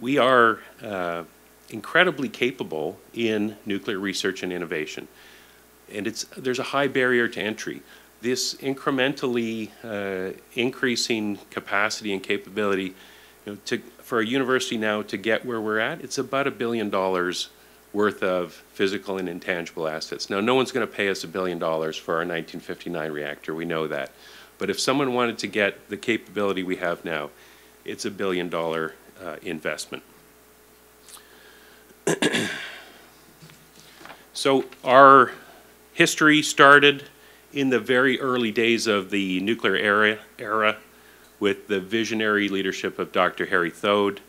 we are uh, incredibly capable in nuclear research and innovation. And it's, there's a high barrier to entry. This incrementally uh, increasing capacity and capability, you know, to, for a university now to get where we're at, it's about a billion dollars worth of physical and intangible assets. Now, no one's going to pay us a billion dollars for our nineteen fifty-nine reactor. We know that. But if someone wanted to get the capability we have now, it's a billion dollar uh, investment. So our history started in the very early days of the nuclear era, era with the visionary leadership of Doctor Harry Thode.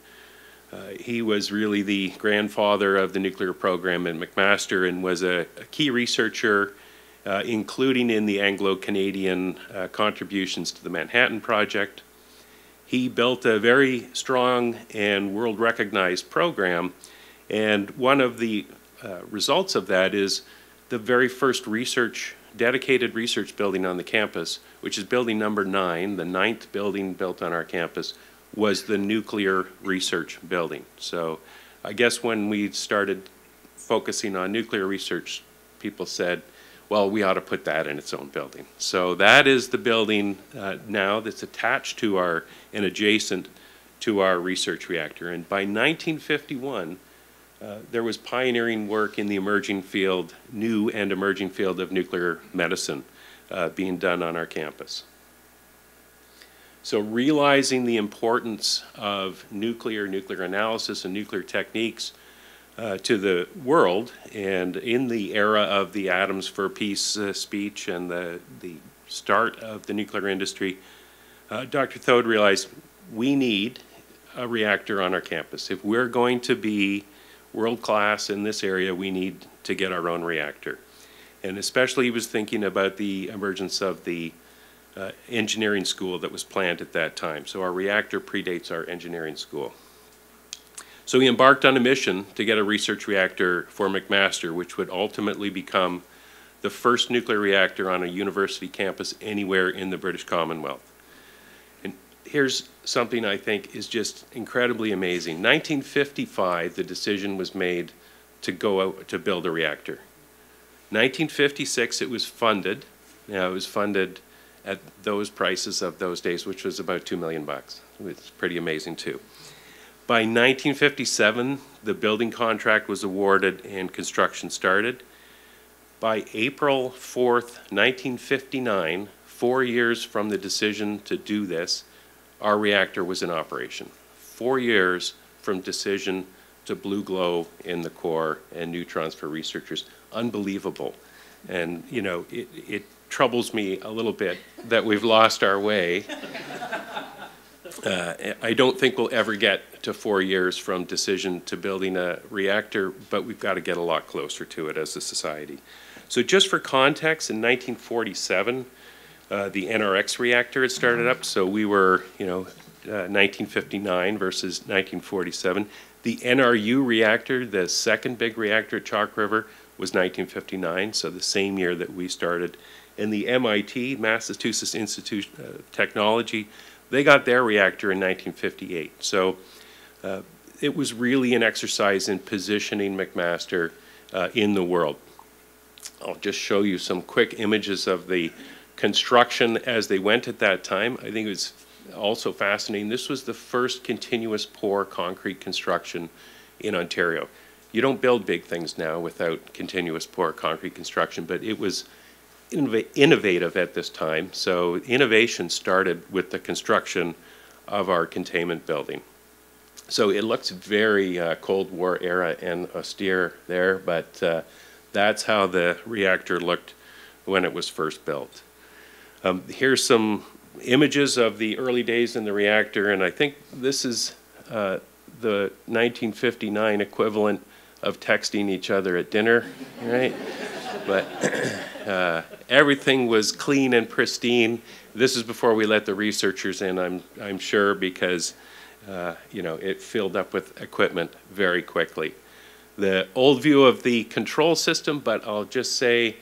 Uh, he was really the grandfather of the nuclear program in McMaster and was a, a key researcher, uh, including in the Anglo-Canadian uh, contributions to the Manhattan Project. He built a very strong and world-recognized program, and one of the uh, results of that is the very first research, dedicated research building on the campus, which is building number nine, the ninth building built on our campus, was the nuclear research building. So I guess when we started focusing on nuclear research, people said, well, we ought to put that in its own building. So that is the building uh, now that's attached to our and adjacent to our research reactor. And by nineteen fifty-one, uh, there was pioneering work in the emerging field, new and emerging field of nuclear medicine uh, being done on our campus. So realizing the importance of nuclear, nuclear analysis, and nuclear techniques Uh, to the world, and in the era of the Atoms for Peace uh, speech and the, the start of the nuclear industry, uh, Doctor Thode realized we need a reactor on our campus. If we're going to be world-class in this area, we need to get our own reactor. And especially he was thinking about the emergence of the uh, engineering school that was planned at that time. So our reactor predates our engineering school. So he embarked on a mission to get a research reactor for McMaster, which would ultimately become the first nuclear reactor on a university campus anywhere in the British Commonwealth. And here's something I think is just incredibly amazing. nineteen fifty-five, the decision was made to go out to build a reactor. nineteen fifty-six, it was funded. Now, it was funded at those prices of those days, which was about two million bucks. It's pretty amazing too. By nineteen fifty-seven, the building contract was awarded and construction started. By April fourth, nineteen fifty-nine, four years from the decision to do this, our reactor was in operation. Four years from decision to blue glow in the core and neutrons for researchers. Unbelievable. And, you know, it, it troubles me a little bit that we've lost our way. Uh, I don't think we'll ever get to four years from decision to building a reactor, but we've got to get a lot closer to it as a society. So just for context, in nineteen forty-seven, uh, the N R X reactor had started up, so we were, you know, uh, nineteen fifty-nine versus nineteen forty-seven. The N R U reactor, the second big reactor at Chalk River, was nineteen fifty-nine, so the same year that we started. And the M I T, Massachusetts Institute of Technology, they got their reactor in nineteen fifty-eight. So uh, it was really an exercise in positioning McMaster uh, in the world. I'll just show you some quick images of the construction as they went at that time. I think it was also fascinating. This was the first continuous pour concrete construction in Ontario. You don't build big things now without continuous pour concrete construction, but it was innovative at this time. So innovation started with the construction of our containment building. So it looks very uh, Cold War era and austere there, but uh, that's how the reactor looked when it was first built. Um, here's some images of the early days in the reactor, and I think this is uh, the nineteen fifty-nine equivalent of texting each other at dinner, right? But uh, everything was clean and pristine. This is before we let the researchers in, I'm, I'm sure, because uh, you know, it filled up with equipment very quickly. The old view of the control system, but I'll just say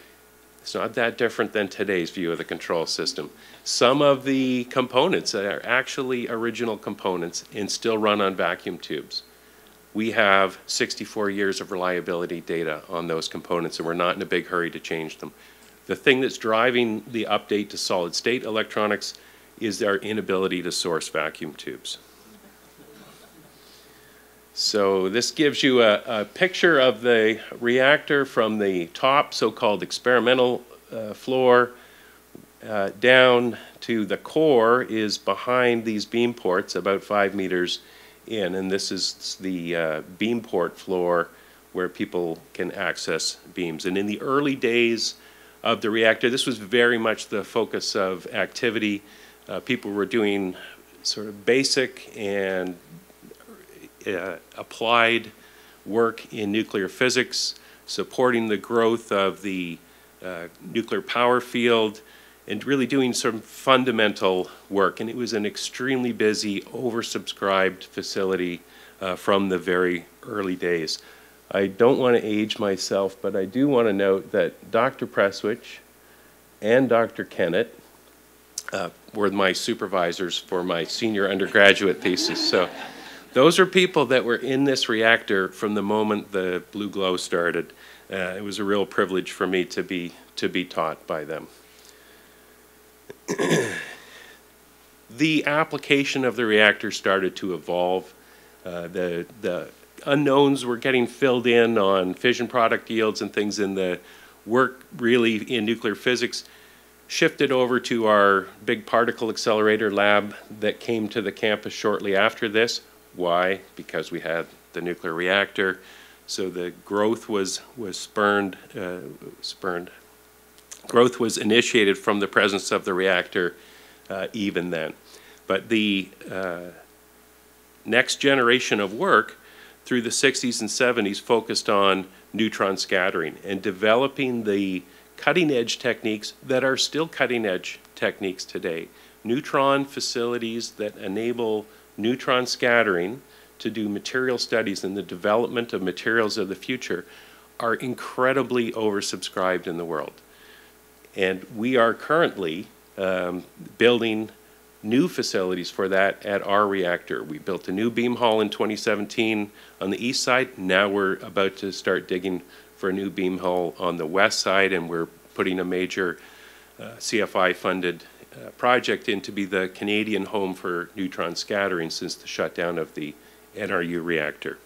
it's not that different than today's view of the control system. Some of the components are actually original components and still run on vacuum tubes. We have sixty-four years of reliability data on those components, and we're not in a big hurry to change them. The thing that's driving the update to solid-state electronics is our inability to source vacuum tubes. So this gives you a, a picture of the reactor from the top, so-called experimental uh, floor, uh, down to the core is behind these beam ports, about five meters in, and this is the uh, beam port floor where people can access beams. And in the early days of the reactor, this was very much the focus of activity. Uh, people were doing sort of basic and uh, applied work in nuclear physics, supporting the growth of the uh, nuclear power field, and really doing some fundamental work. And it was an extremely busy, oversubscribed facility uh, from the very early days. I don't want to age myself, but I do want to note that Doctor Presswich and Doctor Kennett uh, were my supervisors for my senior undergraduate thesis. So those are people that were in this reactor from the moment the blue glow started. Uh, it was a real privilege for me to be, to be taught by them. The application of the reactor started to evolve. Uh, the, the unknowns were getting filled in on fission product yields and things, and the work really in nuclear physics shifted over to our big particle accelerator lab that came to the campus shortly after this. Why? Because we had the nuclear reactor. So the growth was, was spurned, uh, spurned. Growth was initiated from the presence of the reactor uh, even then. But the uh, next generation of work through the sixties and seventies focused on neutron scattering and developing the cutting edge techniques that are still cutting edge techniques today. Neutron facilities that enable neutron scattering to do material studies and the development of materials of the future are incredibly oversubscribed in the world. And we are currently um, building new facilities for that at our reactor. We built a new beam hall in twenty seventeen on the east side. Now we're about to start digging for a new beam hall on the west side, and we're putting a major uh, C F I-funded uh, project in to be the Canadian home for neutron scattering since the shutdown of the N R U reactor.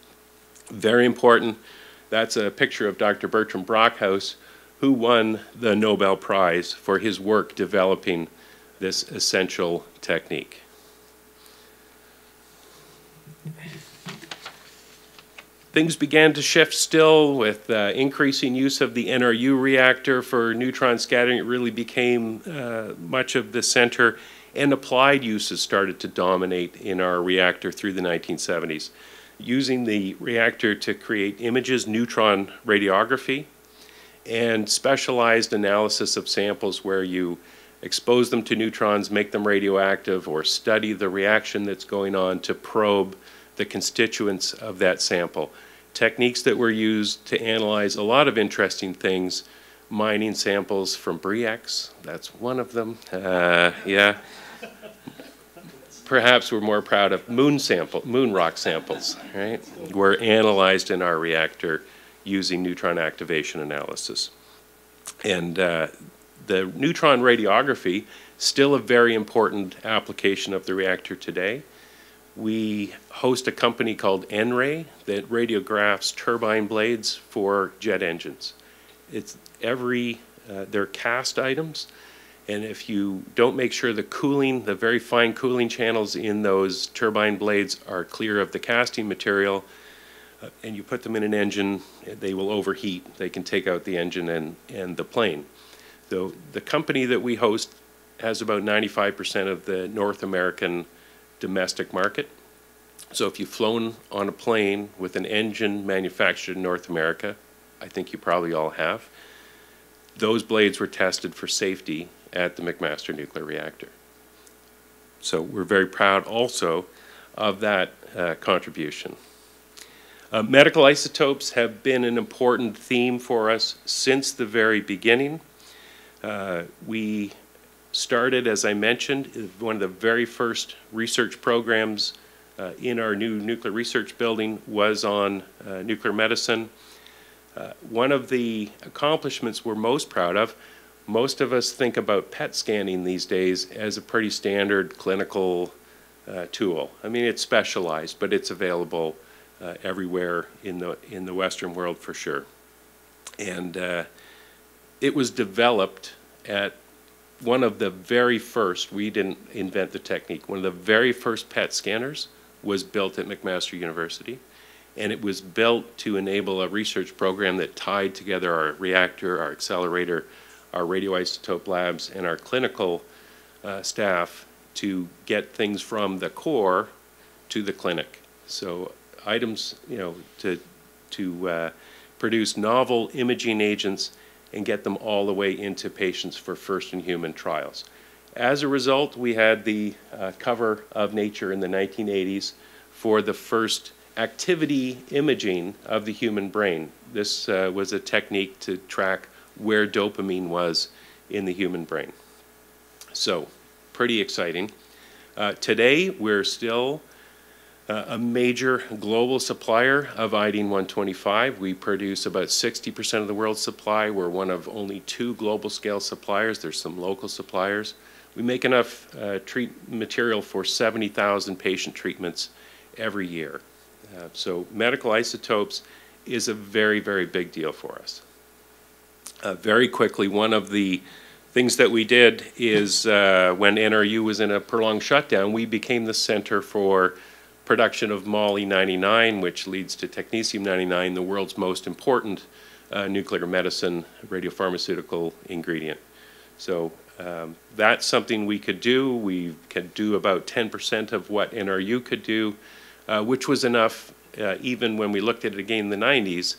Very important. That's a picture of Doctor Bertram Brockhaus, who won the Nobel Prize for his work developing this essential technique. Things began to shift still with uh, increasing use of the N R U reactor for neutron scattering. It really became uh, much of the center, and applied uses started to dominate in our reactor through the nineteen seventies. Using the reactor to create images, neutron radiography, and specialized analysis of samples where you expose them to neutrons, make them radioactive, or study the reaction that's going on to probe the constituents of that sample. Techniques that were used to analyze a lot of interesting things, mining samples from Briex, that's one of them, uh, yeah. Perhaps we're more proud of moon sample, moon rock samples, right? Were analyzed in our reactor using neutron activation analysis. And uh, the neutron radiography, still a very important application of the reactor today. We host a company called N R A E that radiographs turbine blades for jet engines. It's every, uh, they're cast items, and if you don't make sure the cooling, the very fine cooling channels in those turbine blades are clear of the casting material, uh, and you put them in an engine, they will overheat. They can take out the engine and, and the plane. So the company that we host has about ninety-five percent of the North American domestic market. So if you've flown on a plane with an engine manufactured in North America, I think you probably all have, those blades were tested for safety at the McMaster Nuclear Reactor. So we're very proud also of that uh, contribution. Uh, medical isotopes have been an important theme for us since the very beginning. Uh, we started, as I mentioned, one of the very first research programs uh, in our new nuclear research building was on uh, nuclear medicine. Uh, one of the accomplishments we're most proud of, most of us think about P E T scanning these days as a pretty standard clinical uh, tool. I mean, it's specialized, but it's available uh, everywhere in the, in the Western world for sure. And uh, it was developed at one of the very first, we didn't invent the technique, one of the very first P E T scanners was built at McMaster University, and it was built to enable a research program that tied together our reactor, our accelerator, our radioisotope labs, and our clinical uh, staff to get things from the core to the clinic. So items, you know, to, to uh, produce novel imaging agents and get them all the way into patients for first-in-human trials. As a result, we had the uh, cover of Nature in the nineteen eighties for the first activity imaging of the human brain. This uh, was a technique to track where dopamine was in the human brain. So, pretty exciting. Uh, today, we're still Uh, a major global supplier of iodine one twenty-five. We produce about sixty percent of the world's supply. We're one of only two global scale suppliers. There's some local suppliers. We make enough uh, treat material for seventy thousand patient treatments every year. Uh, so medical isotopes is a very, very big deal for us. Uh, very quickly, one of the things that we did is uh, when N R U was in a prolonged shutdown, we became the center for production of moly ninety-nine, which leads to technetium ninety-nine, the world's most important uh, nuclear medicine radiopharmaceutical ingredient. So um, that's something we could do. We could do about ten percent of what N R U could do, uh, which was enough, uh, even when we looked at it again in the nineties,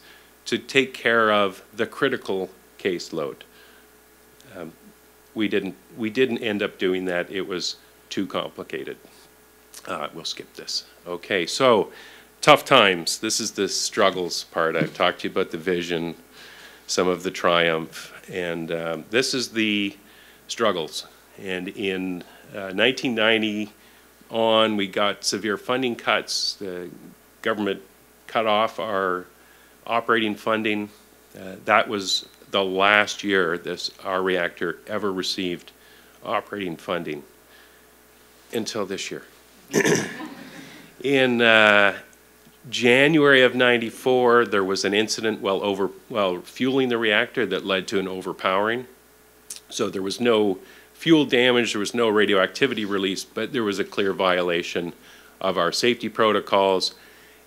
to take care of the critical caseload. Um, we didn't, we didn't end up doing that. It was too complicated. Uh, we'll skip this. Okay, so tough times. This is the struggles part. I've talked to you about the vision, some of the triumph, and um, this is the struggles. And in uh, nineteen ninety on, we got severe funding cuts. The government cut off our operating funding. Uh, that was the last year this our reactor ever received operating funding until this year. In uh, January of ninety-four, there was an incident while, over, while fueling the reactor that led to an overpowering. So there was no fuel damage, there was no radioactivity released, but there was a clear violation of our safety protocols.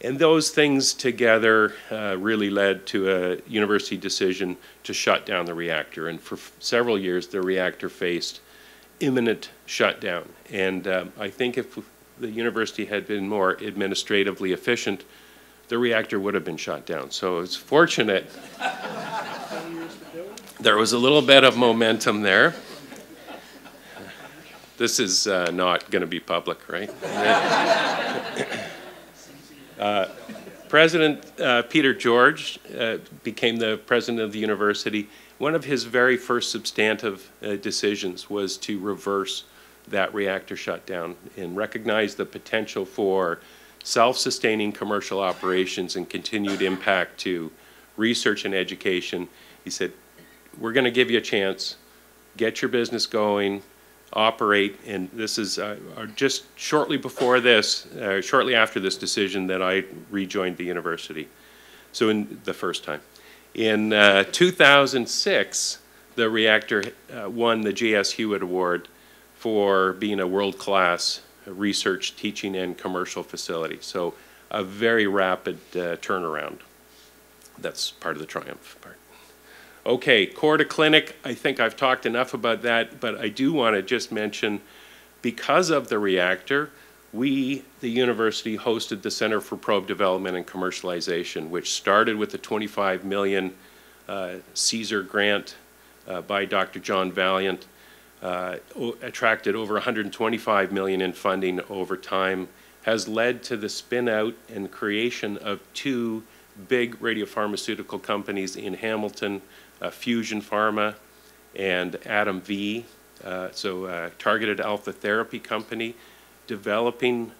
And those things together uh, really led to a university decision to shut down the reactor. And for f several years, the reactor faced imminent shutdown. And um, I think if the university had been more administratively efficient, the reactor would have been shut down. So it's fortunate there was a little bit of momentum there. This is uh, not going to be public, right? Uh, President uh, Peter George uh, became the president of the university. One of his very first substantive uh, decisions was to reverse that reactor shutdown and recognize the potential for self-sustaining commercial operations and continued impact to research and education. He said, we're going to give you a chance, get your business going, operate, and this is uh, just shortly before this, uh, shortly after this decision that I rejoined the university. So in the first time. In uh, two thousand six, the reactor uh, won the J S Hewitt Award for being a world-class research, teaching, and commercial facility. So a very rapid uh, turnaround. That's part of the triumph part. Okay, core to clinic, I think I've talked enough about that, but I do want to just mention, because of the reactor, we, the university, hosted the Center for Probe Development and Commercialization, which started with a twenty-five million dollar uh, CSER grant uh, by Doctor John Valiant, uh, attracted over one hundred twenty-five million dollars in funding over time, has led to the spin-out and creation of two big radiopharmaceutical companies in Hamilton, Uh, Fusion Pharma and Atom V, uh, so uh, targeted alpha therapy company, developing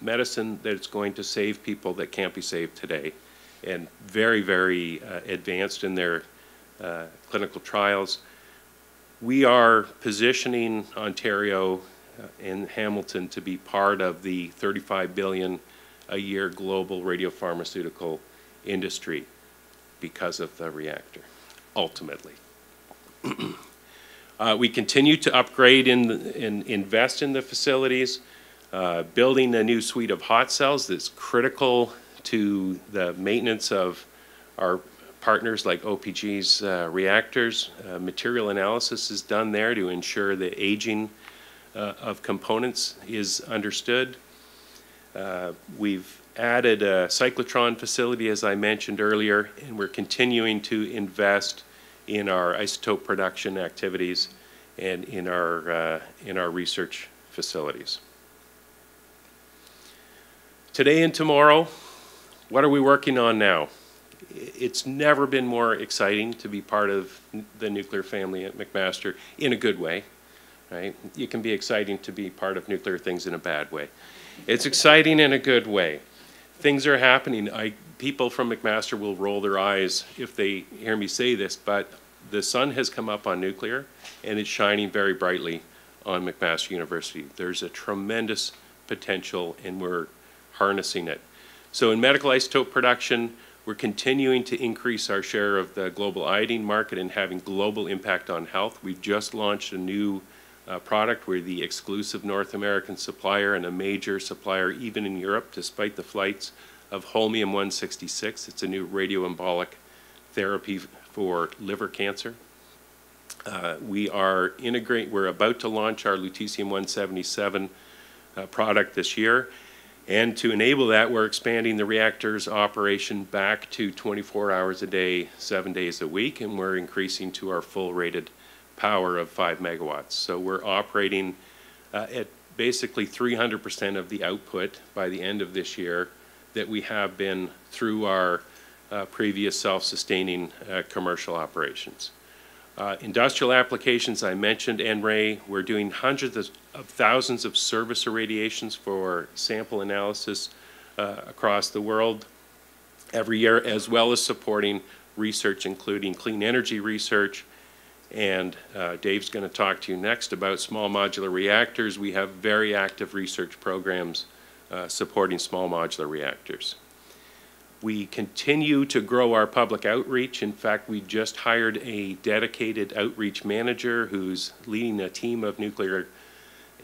medicine that's going to save people that can't be saved today, and very, very uh, advanced in their uh, clinical trials. We are positioning Ontario and Hamilton to be part of the thirty-five billion dollars a year global radiopharmaceutical industry because of the reactor. Ultimately, uh, we continue to upgrade and in in, invest in the facilities, uh, building a new suite of hot cells that's critical to the maintenance of our partners like O P G's uh, reactors. Uh, material analysis is done there to ensure the aging uh, of components is understood. Uh, we've added a cyclotron facility, as I mentioned earlier, and we're continuing to invest in our isotope production activities and in our, uh, in our research facilities. Today and tomorrow, what are we working on now? It's never been more exciting to be part of the nuclear family at McMaster in a good way, right? It can be exciting to be part of nuclear things in a bad way. It's exciting in a good way. Things are happening. I, people from McMaster will roll their eyes if they hear me say this, but the sun has come up on nuclear, and it's shining very brightly on McMaster University. There's a tremendous potential, and we're harnessing it. So in medical isotope production, we're continuing to increase our share of the global iodine market and having global impact on health. We've just launched a new Uh, product. We're the exclusive North American supplier and a major supplier even in Europe, despite the flights of holmium one sixty-six. It's a new radioembolic therapy for liver cancer. Uh, we are integrate. We're about to launch our lutetium one seventy-seven uh, product this year, and to enable that, we're expanding the reactor's operation back to twenty-four hours a day, seven days a week, and we're increasing to our full rated power of five megawatts. So we're operating uh, at basically three hundred percent of the output by the end of this year that we have been through our uh, previous self-sustaining uh, commercial operations. Uh, industrial applications, I mentioned N R A E. We're doing hundreds of, of thousands of service irradiations for sample analysis uh, across the world every year, as well as supporting research, including clean energy research. And uh, Dave's going to talk to you next about small modular reactors. We have very active research programs uh, supporting small modular reactors. We continue to grow our public outreach. In fact, we just hired a dedicated outreach manager who's leading a team of nuclear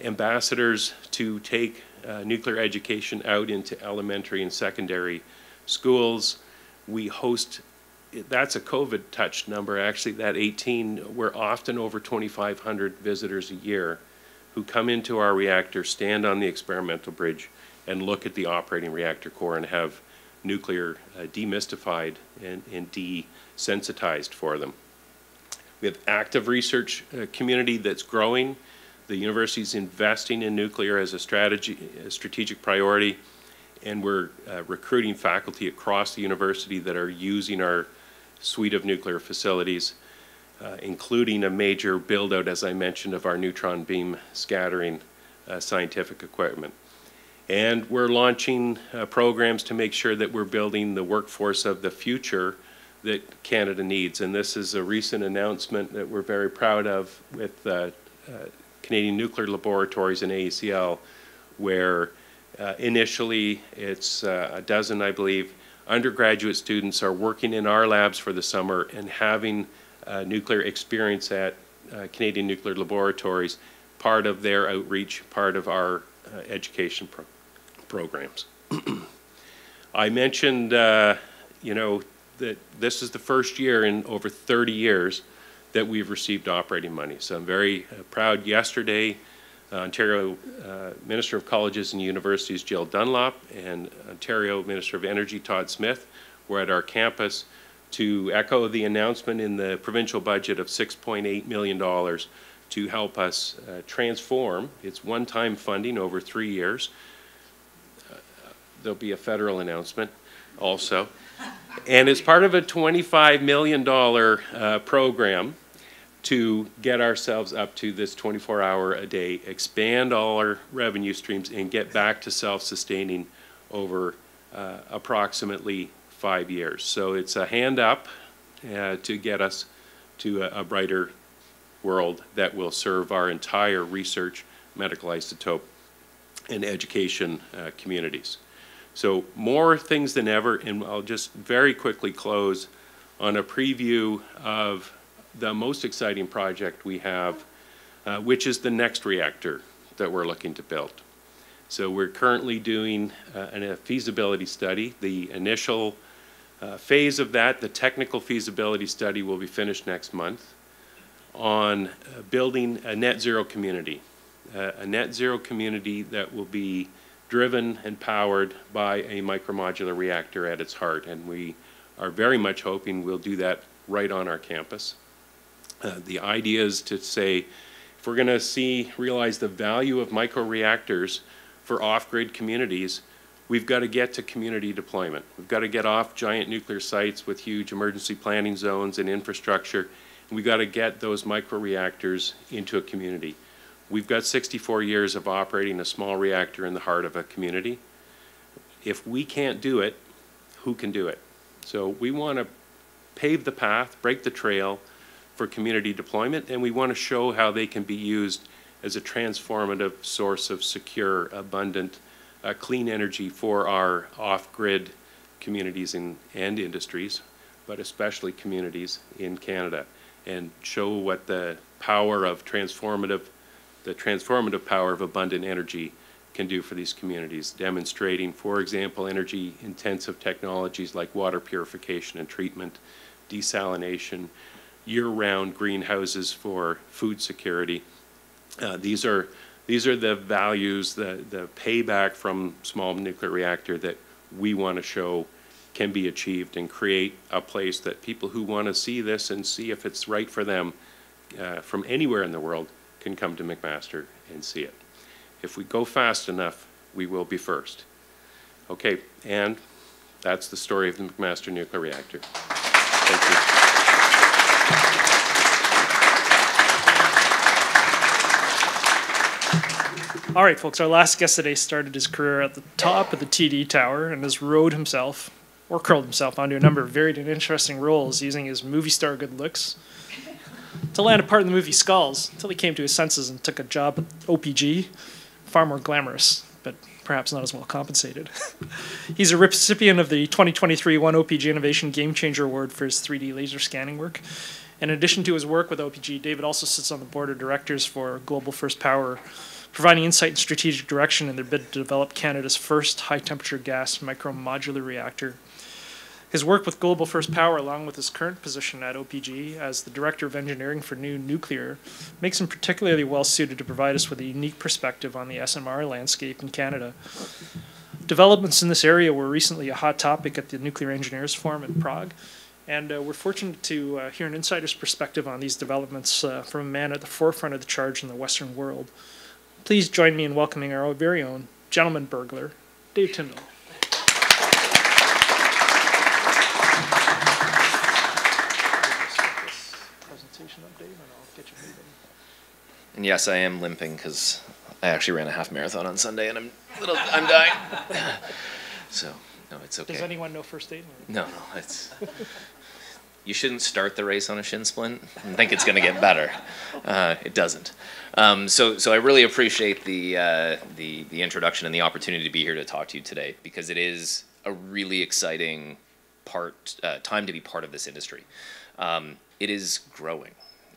ambassadors to take uh, nuclear education out into elementary and secondary schools. We host, that's a COVID touch number actually, that eighteen, we're often over twenty-five hundred visitors a year who come into our reactor, stand on the experimental bridge and look at the operating reactor core and have nuclear uh, demystified and, and desensitized for them. We have active research uh, community that's growing. The university's investing in nuclear as a strategy, a strategic priority, and we're uh, recruiting faculty across the university that are using our suite of nuclear facilities, uh, including a major build-out, as I mentioned, of our neutron beam scattering uh, scientific equipment. And we're launching uh, programs to make sure that we're building the workforce of the future that Canada needs. And this is a recent announcement that we're very proud of with uh, uh, Canadian Nuclear Laboratories and A E C L, where uh, initially it's uh, a dozen, I believe, undergraduate students are working in our labs for the summer and having uh, nuclear experience at uh, Canadian Nuclear Laboratories, part of their outreach, part of our uh, education pro programs. I mentioned, uh, you know, that this is the first year in over thirty years that we've received operating money. So I'm very uh, proud. Yesterday, uh, Ontario uh, Minister of Colleges and Universities Jill Dunlop and Ontario Minister of Energy Todd Smith were at our campus to echo the announcement in the provincial budget of six point eight million dollars to help us uh, transform. It's one-time funding over three years. Uh, there'll be a federal announcement also. And it's part of a twenty-five million dollar uh, program to get ourselves up to this twenty-four hour a day, expand all our revenue streams, and get back to self-sustaining over uh, approximately five years. So it's a hand up uh, to get us to a, a brighter world that will serve our entire research, medical isotope, and education uh, communities. So more things than ever, and I'll just very quickly close on a preview of the most exciting project we have, uh, which is the next reactor that we're looking to build. So we're currently doing uh, a feasibility study. The initial uh, phase of that, the technical feasibility study, will be finished next month on uh, building a net zero community, uh, a net zero community that will be driven and powered by a micromodular reactor at its heart, and we are very much hoping we'll do that right on our campus. Uh, the idea is to say, if we're going to see, realize the value of microreactors for off-grid communities, we've got to get to community deployment. We've got to get off giant nuclear sites with huge emergency planning zones and infrastructure, and we've got to get those microreactors into a community. We've got sixty-four years of operating a small reactor in the heart of a community. If we can't do it, who can do it? So we want to pave the path, break the trail for community deployment, and we want to show how they can be used as a transformative source of secure, abundant, uh, clean energy for our off-grid communities in, and industries, but especially communities in Canada, and show what the power of transformative the transformative power of abundant energy can do for these communities, demonstrating, for example, energy-intensive technologies like water purification and treatment, desalination, year-round greenhouses for food security. Uh, these are, these are the values, the, the payback from small nuclear reactor that we want to show can be achieved and create a place that people who want to see this and see if it's right for them uh, from anywhere in the world can come to McMaster and see it. If we go fast enough, we will be first. Okay, and that's the story of the McMaster Nuclear Reactor. Thank you. All right, folks, our last guest today started his career at the top of the T D Tower and has rode himself, or curled himself, onto a number of varied and interesting roles using his movie star good looks to land a part in the movie Skulls, until he came to his senses and took a job at O P G, far more glamorous, but perhaps not as well compensated. He's a recipient of the twenty twenty-three One O P G Innovation Game Changer Award for his three D laser scanning work. And in addition to his work with O P G, David also sits on the board of directors for Global First Power, providing insight and strategic direction in their bid to develop Canada's first high-temperature gas micromodular reactor. His work with Global First Power, along with his current position at O P G as the Director of Engineering for New Nuclear, makes him particularly well-suited to provide us with a unique perspective on the S M R landscape in Canada. Developments in this area were recently a hot topic at the Nuclear Engineers Forum in Prague, and uh, we're fortunate to uh, hear an insider's perspective on these developments uh, from a man at the forefront of the charge in the Western world. Please join me in welcoming our very own gentleman burglar, Dave Tyndall. And yes, I am limping because I actually ran a half marathon on Sunday, and I'm little, I'm dying. So no, it's okay. Does anyone know first aid? No, no, it's. You shouldn't start the race on a shin splint and think it's going to get better. Uh, it doesn't. Um, so, so I really appreciate the uh, the the introduction and the opportunity to be here to talk to you today, because it is a really exciting part uh, time to be part of this industry. Um, it is growing.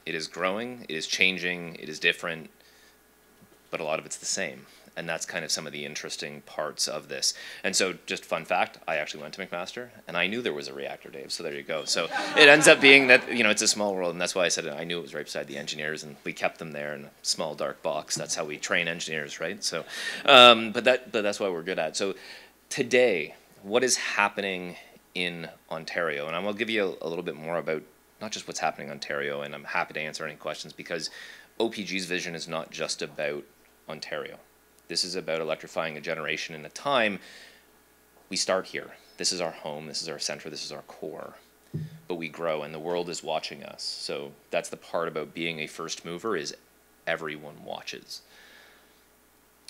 It is growing, it is changing, it is different, but a lot of it's the same. And that's kind of some of the interesting parts of this. And so, just fun fact, I actually went to McMaster, and I knew there was a reactor, Dave, so there you go. So it ends up being that, you know, it's a small world, and that's why I said I knew it was right beside the engineers, and we kept them there in a small, dark box. That's how we train engineers, right? So, um, but, that, but that's why we're good at it. So today, what is happening in Ontario? And I will give you a, a little bit more about not just what's happening in Ontario, and I'm happy to answer any questions, because O P G's vision is not just about Ontario. This is about electrifying a generation in a time. We start here. This is our home, this is our center, this is our core. But we grow, and the world is watching us. So that's the part about being a first mover, is everyone watches.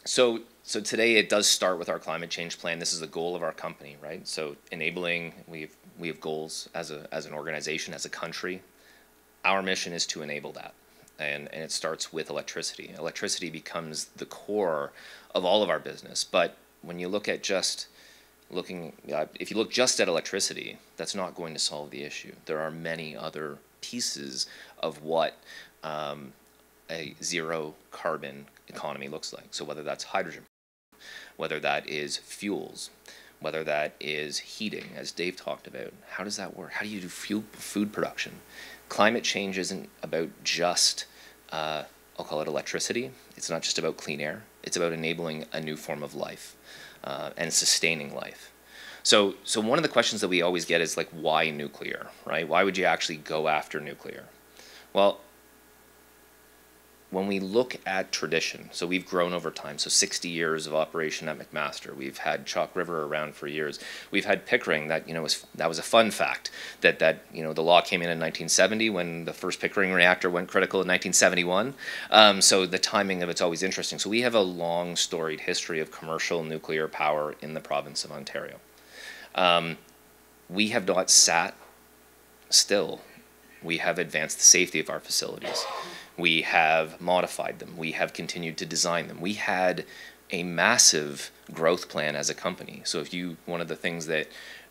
So, so today it does start with our climate change plan. This is the goal of our company, right? So enabling, we've We have goals as, a, as an organization, as a country. Our mission is to enable that, and, and it starts with electricity. Electricity becomes the core of all of our business, but when you look at just looking, uh, if you look just at electricity, that's not going to solve the issue. There are many other pieces of what um, a zero carbon economy looks like. So whether that's hydrogen, whether that is fuels, whether that is heating, as Dave talked about. How does that work? How do you do fuel, food production? Climate change isn't about just, uh, I'll call it electricity. It's not just about clean air. It's about enabling a new form of life uh, and sustaining life. So, so one of the questions that we always get is like, why nuclear, right? Why would you actually go after nuclear? Well, when we look at tradition, so we've grown over time, so sixty years of operation at McMaster, we've had Chalk River around for years, we've had Pickering, that, you know, was, that was a fun fact, that, that, you know, the law came in in nineteen seventy when the first Pickering reactor went critical in nineteen seventy-one, um, so the timing of it's always interesting. So we have a long storied history of commercial nuclear power in the province of Ontario. Um, we have not sat still. We have advanced the safety of our facilities. We have modified them. We have continued to design them. We had a massive growth plan as a company. So if you, one of the things that,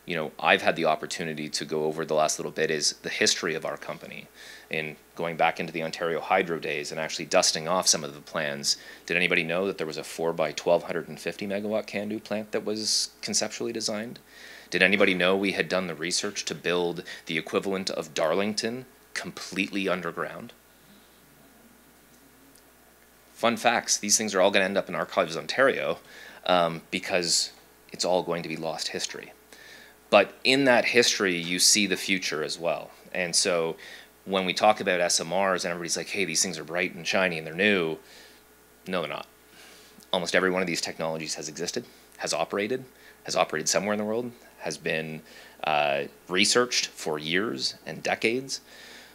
you know, I've had the opportunity to go over the last little bit is the history of our company, and going back into the Ontario Hydro days and actually dusting off some of the plans. Did anybody know that there was a four by twelve fifty megawatt CANDU plant that was conceptually designed? Did anybody know we had done the research to build the equivalent of Darlington completely underground? Fun facts, these things are all going to end up in Archives Ontario um, because it's all going to be lost history. But in that history, you see the future as well. And so when we talk about S M Rs and everybody's like, hey, these things are bright and shiny and they're new. No, they're not. Almost every one of these technologies has existed, has operated, has operated somewhere in the world, has been uh, researched for years and decades.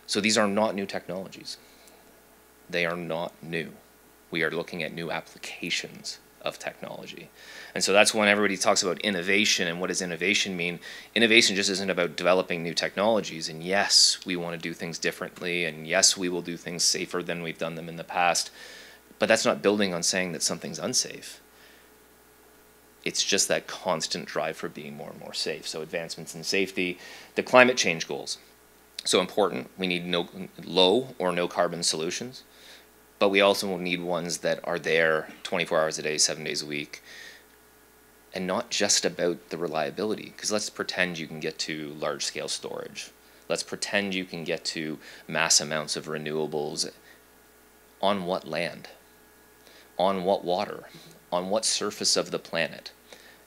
So these are not new technologies. They are not new. We are looking at new applications of technology. And so that's when everybody talks about innovation, and what does innovation mean? Innovation just isn't about developing new technologies, and yes, we want to do things differently, and yes, we will do things safer than we've done them in the past, but that's not building on saying that something's unsafe. It's just that constant drive for being more and more safe. So advancements in safety, the climate change goals. So important, we need no, low or no carbon solutions. but we also will need ones that are there twenty-four hours a day, seven days a week, and not just about the reliability, because let's pretend you can get to large-scale storage. Let's pretend you can get to mass amounts of renewables. On what land? On what water? On what surface of the planet?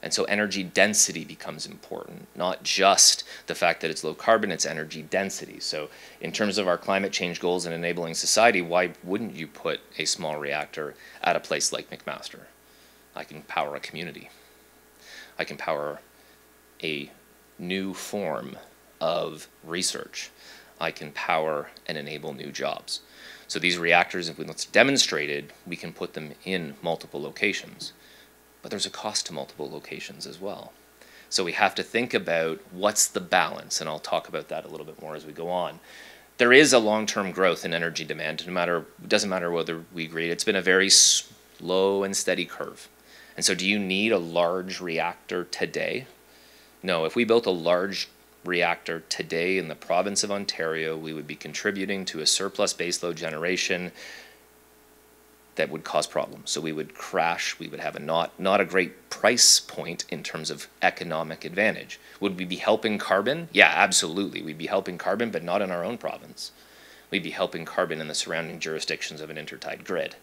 And so energy density becomes important, not just the fact that it's low carbon, it's energy density. So in terms of our climate change goals and enabling society, why wouldn't you put a small reactor at a place like McMaster? I can power a community. I can power a new form of research. I can power and enable new jobs. So these reactors, if it's demonstrated, we can put them in multiple locations. But there's a cost to multiple locations as well. So we have to think about what's the balance, and I'll talk about that a little bit more as we go on. There is a long-term growth in energy demand. No matter, it doesn't matter whether we agree. It's been a very slow and steady curve. And so do you need a large reactor today? No. If we built a large reactor today in the province of Ontario, we would be contributing to a surplus baseload generation that would cause problems. So we would crash, we would have a not, not a great price point in terms of economic advantage. Would we be helping carbon? Yeah, absolutely. We'd be helping carbon, but not in our own province. We'd be helping carbon in the surrounding jurisdictions of an intertied grid,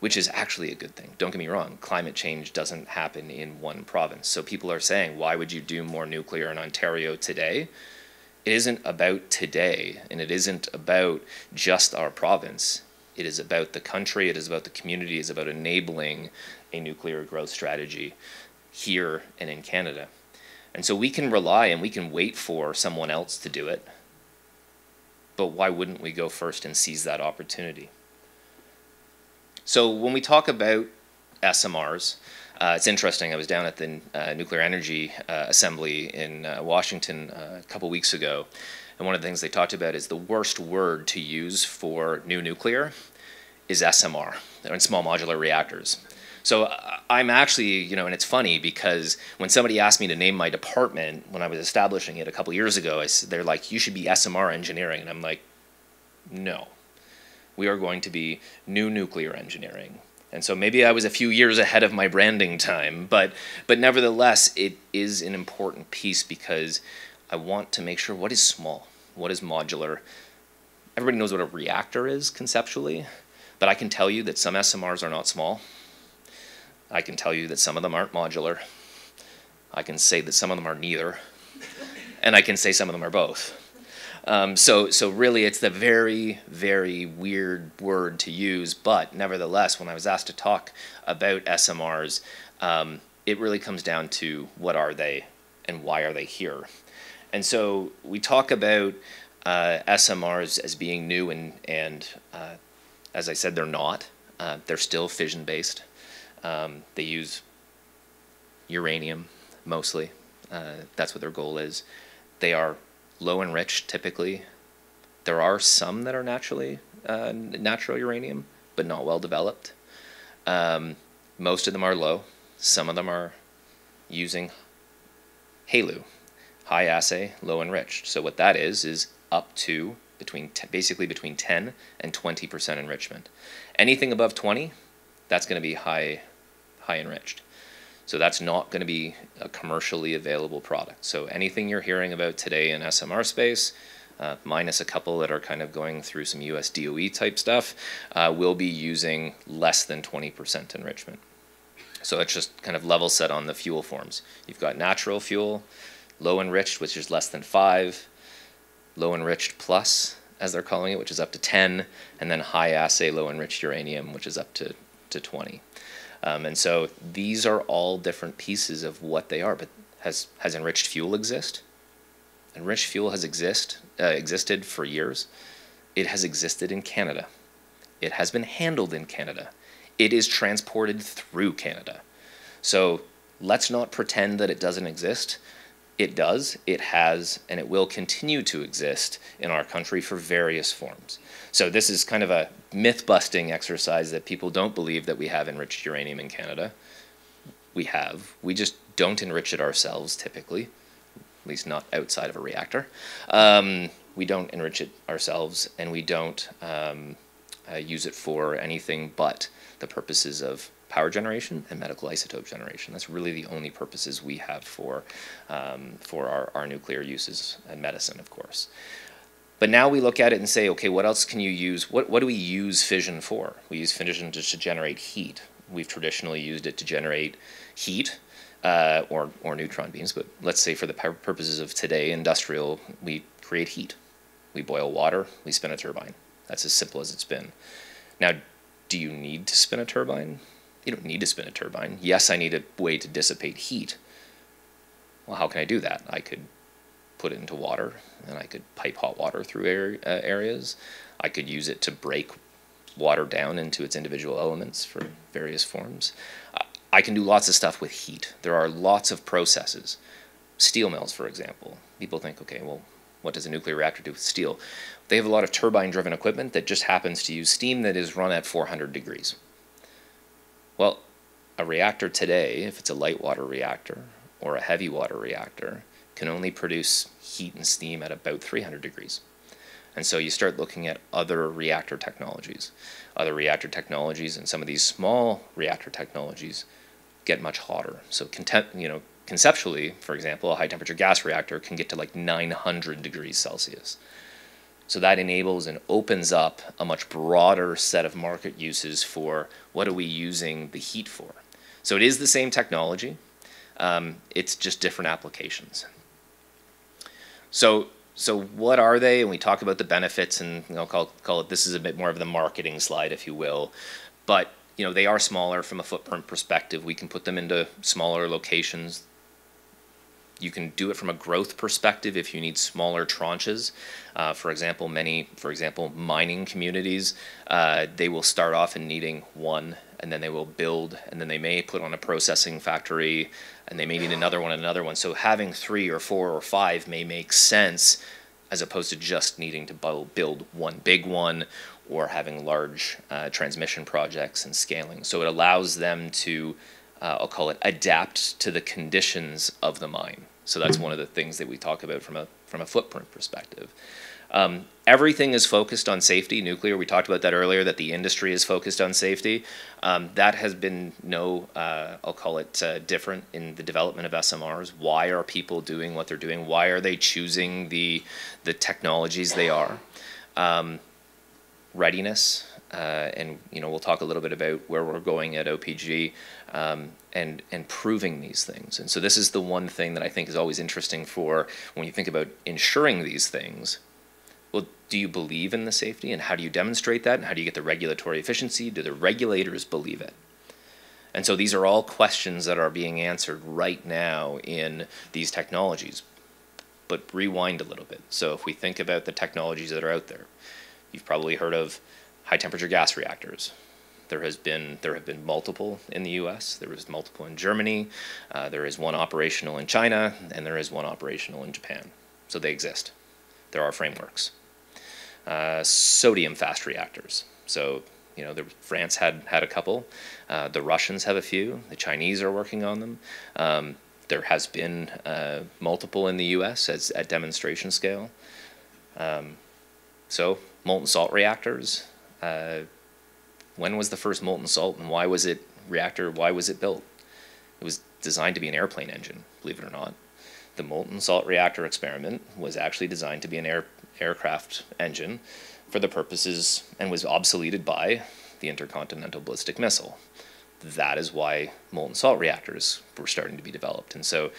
which is actually a good thing. Don't get me wrong, climate change doesn't happen in one province. So people are saying, why would you do more nuclear in Ontario today? It isn't about today, and it isn't about just our province. It is about the country, it is about the community, it is about enabling a nuclear growth strategy here and in Canada. And so we can rely and we can wait for someone else to do it, but why wouldn't we go first and seize that opportunity? So when we talk about S M Rs, uh, it's interesting, I was down at the uh, Nuclear Energy uh, Assembly in uh, Washington uh, a couple weeks ago, and one of the things they talked about is the worst word to use for new nuclear is S M R, and small modular reactors. So I'm actually, you know, and it's funny because when somebody asked me to name my department when I was establishing it a couple years ago, I, they're like, you should be S M R engineering. And I'm like, no, we are going to be new nuclear engineering. And so maybe I was a few years ahead of my branding time, but, but nevertheless, it is an important piece because I want to make sure what is small, what is modular. Everybody knows what a reactor is conceptually, but I can tell you that some S M Rs are not small. I can tell you that some of them aren't modular. I can say that some of them are neither, and I can say some of them are both. Um, so, so really it's the very, very weird word to use, but nevertheless, when I was asked to talk about S M Rs, um, it really comes down to what are they and why are they here? And so we talk about uh, S M Rs as being new, and, and uh, as I said, they're not. Uh, they're still fission-based. Um, they use uranium, mostly. Uh, that's what their goal is. They are low-enriched, typically. There are some that are naturally uh, natural uranium, but not well-developed. Um, most of them are low. Some of them are using HALEU. High assay, low enriched. So what that is, is up to between t basically between ten and twenty percent enrichment. Anything above twenty, that's going to be high, high enriched. So that's not going to be a commercially available product. So anything you're hearing about today in S M R space, uh, minus a couple that are kind of going through some U S D O E type stuff, uh, will be using less than twenty percent enrichment. So it's just kind of level set on the fuel forms. You've got natural fuel, low enriched, which is less than five, low enriched plus, as they're calling it, which is up to ten, and then high assay low enriched uranium, which is up to, to twenty. Um, and so these are all different pieces of what they are, but has, has enriched fuel exist? Enriched fuel has exist, uh, existed for years. It has existed in Canada. It has been handled in Canada. It is transported through Canada. So let's not pretend that it doesn't exist. It does, it has, and it will continue to exist in our country for various forms. So this is kind of a myth-busting exercise that people don't believe that we have enriched uranium in Canada. We have. We just don't enrich it ourselves, typically, at least not outside of a reactor. Um, we don't enrich it ourselves, and we don't um, uh, use it for anything but the purposes of power generation and medical isotope generation. That's really the only purposes we have for, um, for our, our nuclear uses and medicine, of course. But now we look at it and say, okay, what else can you use? What, what do we use fission for? We use fission just to generate heat. We've traditionally used it to generate heat uh, or, or neutron beams, but let's say for the purposes of today, industrial, we create heat. We boil water, we spin a turbine. That's as simple as it's been. Now, do you need to spin a turbine? You don't need to spin a turbine. Yes, I need a way to dissipate heat. Well, how can I do that? I could put it into water, and I could pipe hot water through air, uh, areas. I could use it to break water down into its individual elements for various forms. Uh, I can do lots of stuff with heat. There are lots of processes. Steel mills, for example. People think, okay, well, what does a nuclear reactor do with steel? They have a lot of turbine-driven equipment that just happens to use steam that is run at four hundred degrees. Well, a reactor today, if it's a light water reactor or a heavy water reactor, can only produce heat and steam at about three hundred degrees. And so you start looking at other reactor technologies. Other reactor technologies and some of these small reactor technologies get much hotter. So you know, conceptually, for example, a high temperature gas reactor can get to like nine hundred degrees Celsius. So that enables and opens up a much broader set of market uses for what are we using the heat for. So it is the same technology, um, it's just different applications. So, so what are they? And we talk about the benefits, and I'll you know, call, call it, this is a bit more of the marketing slide, if you will. But you know, they are smaller from a footprint perspective. We can put them into smaller locations. You can do it from a growth perspective if you need smaller tranches. Uh, for example, many, for example, mining communities, uh, they will start off in needing one, and then they will build, and then they may put on a processing factory, and they may need another one and another one. So having three or four or five may make sense as opposed to just needing to build one big one or having large uh, transmission projects and scaling. So it allows them to, uh, I'll call it, adapt to the conditions of the mine. So that's one of the things that we talk about from a, from a footprint perspective. Um, everything is focused on safety. Nuclear, we talked about that earlier, that the industry is focused on safety. Um, that has been no, uh, I'll call it uh, different in the development of S M Rs. Why are people doing what they're doing? Why are they choosing the, the technologies they are? Um, readiness, uh, and you know, we'll talk a little bit about where we're going at O P G. Um, and, and proving these things. And so this is the one thing that I think is always interesting for when you think about ensuring these things. Well, do you believe in the safety, and how do you demonstrate that, and how do you get the regulatory efficiency? Do the regulators believe it? And so these are all questions that are being answered right now in these technologies. But rewind a little bit. So if we think about the technologies that are out there, you've probably heard of high temperature gas reactors. There has been, there have been multiple in the U S, there was multiple in Germany, uh, there is one operational in China, and there is one operational in Japan. So they exist. There are frameworks. Uh, sodium fast reactors. So, you know, the, France had, had a couple, uh, the Russians have a few, the Chinese are working on them. Um, there has been uh, multiple in the U S as, at demonstration scale. Um, so, molten salt reactors. Uh, When was the first molten salt, and why was it reactor, why was it built? It was designed to be an airplane engine, believe it or not. The molten salt reactor experiment was actually designed to be an air, aircraft engine for the purposes, and was obsoleted by the intercontinental ballistic missile. That is why molten salt reactors were starting to be developed. And so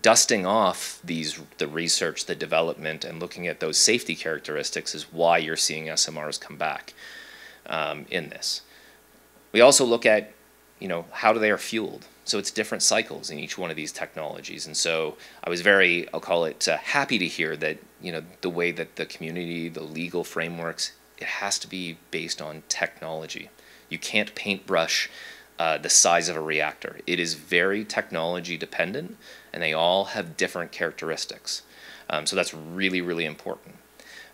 dusting off these, the research, the development, and looking at those safety characteristics is why you're seeing S M Rs come back. Um, in this. We also look at, you know, how they are fueled. So it's different cycles in each one of these technologies. And so I was very, I'll call it, uh, happy to hear that, you know, the way that the community, the legal frameworks, it has to be based on technology. You can't paintbrush uh, the size of a reactor. It is very technology dependent, and they all have different characteristics. Um, so that's really, really important.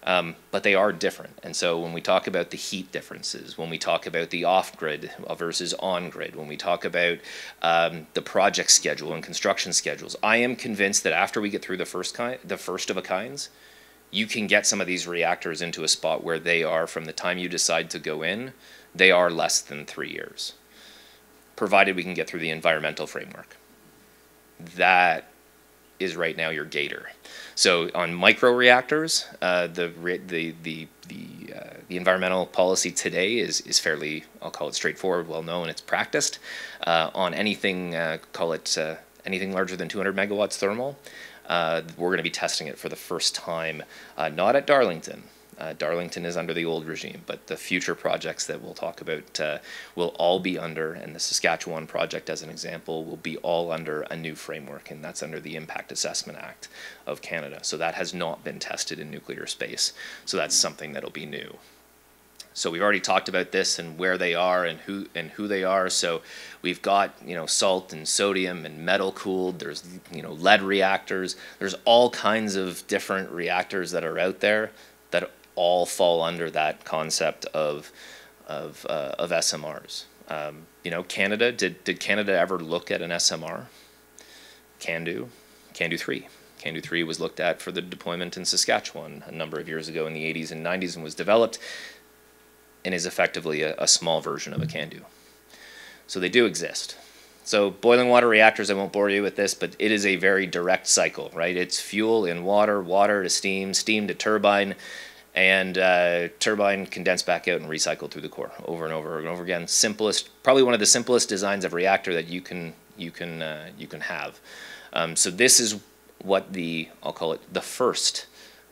Um, but they are different. And so when we talk about the heat differences, when we talk about the off-grid versus on-grid, when we talk about um, the project schedule and construction schedules, I am convinced that after we get through the first, kind, the first of a kinds, you can get some of these reactors into a spot where they are, from the time you decide to go in, they are less than three years, provided we can get through the environmental framework. That is right now your gator. So on micro reactors, uh, the, the, the, the, uh, the environmental policy today is, is fairly, I'll call it straightforward, well known, it's practiced. Uh, on anything, uh, call it uh, anything larger than two hundred megawatts thermal, Uh, we're going to be testing it for the first time, uh, not at Darlington. Uh, Darlington is under the old regime, but the future projects that we'll talk about uh, will all be under, and the Saskatchewan project, as an example, will be all under a new framework, and that's under the Impact Assessment Act of Canada. So that has not been tested in nuclear space, so that's something that'll be new. So we've already talked about this and where they are and who and who they are. So we've got, you know, salt and sodium and metal cooled. There's, you know, lead reactors. There's all kinds of different reactors that are out there that all fall under that concept of of uh, of S M Rs. Um, you know, Canada did did Canada ever look at an S M R? CANDU, CANDU three. CANDU three was looked at for the deployment in Saskatchewan a number of years ago in the eighties and nineties and was developed, and is effectively a, a small version of a CANDU. So they do exist. So boiling water reactors, I won't bore you with this, but it is a very direct cycle, right? It's fuel in water, water to steam, steam to turbine, and uh, turbine condensed back out and recycled through the core over and over and over again. Simplest, probably one of the simplest designs of reactor that you can, you can, uh, you can have. Um, so this is what the, I'll call it the first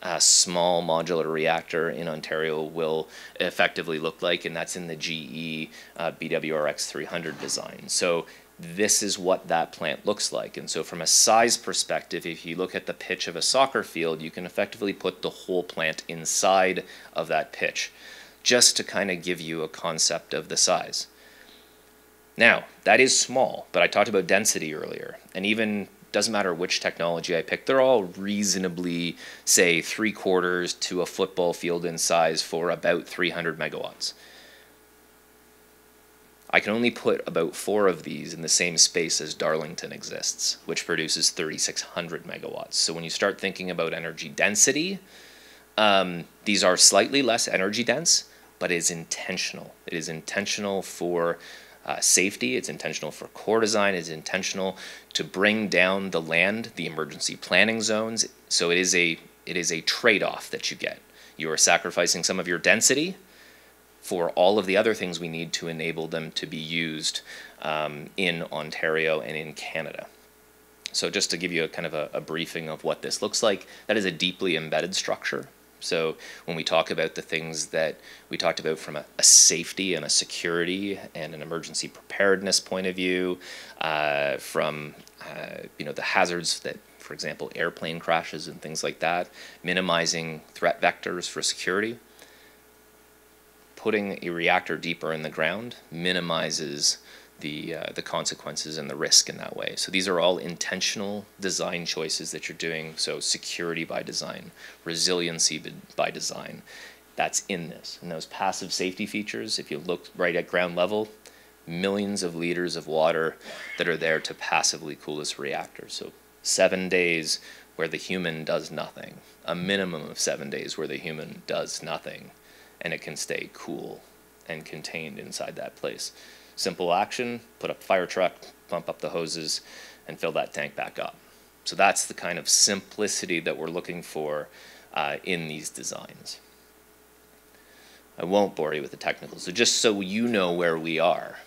a small modular reactor in Ontario will effectively look like, and that's in the G E uh, B W R X three hundred design. So this is what that plant looks like. And so from a size perspective, if you look at the pitch of a soccer field, you can effectively put the whole plant inside of that pitch, just to kind of give you a concept of the size. Now, that is small, but I talked about density earlier, and even doesn't matter which technology I pick, they're all reasonably, say, three quarters to a football field in size for about three hundred megawatts. I can only put about four of these in the same space as Darlington exists, which produces thirty-six hundred megawatts. So when you start thinking about energy density, um, these are slightly less energy dense, but it's intentional. It is intentional for Uh, safety, it's intentional for core design, it's intentional to bring down the land, the emergency planning zones. So it is a it is a trade-off that you get. You are sacrificing some of your density for all of the other things we need to enable them to be used um, in Ontario and in Canada. So just to give you a kind of a, a briefing of what this looks like, that is a deeply embedded structure. So when we talk about the things that we talked about from a, a safety and a security and an emergency preparedness point of view, uh, from uh, you know, the hazards that, for example, airplane crashes and things like that, minimizing threat vectors for security, putting a reactor deeper in the ground minimizes the, uh, the consequences and the risk in that way. So these are all intentional design choices that you're doing. So security by design, resiliency by design, that's in this. And those passive safety features, if you look right at ground level, millions of liters of water that are there to passively cool this reactor. So seven days where the human does nothing, a minimum of seven days where the human does nothing, and it can stay cool and contained inside that place. Simple action, put up a fire truck, pump up the hoses, and fill that tank back up. So that's the kind of simplicity that we're looking for uh, in these designs. I won't bore you with the technicals, so just so you know where we are.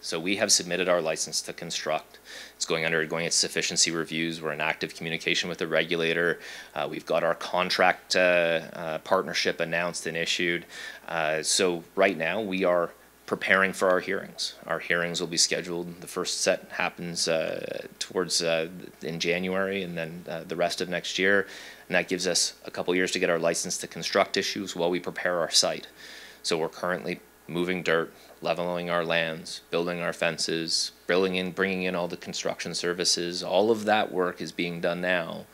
So we have submitted our license to construct. It's going undergoing its sufficiency reviews. We're in active communication with the regulator. Uh, we've got our contract uh, uh, partnership announced and issued. Uh, so right now we are preparing for our hearings. Our hearings will be scheduled. The first set happens uh, towards uh, in January, and then uh, the rest of next year. And that gives us a couple years to get our license to construct issues while we prepare our site. So we're currently moving dirt, leveling our lands, building our fences, building in, bringing in all the construction services. All of that work is being done now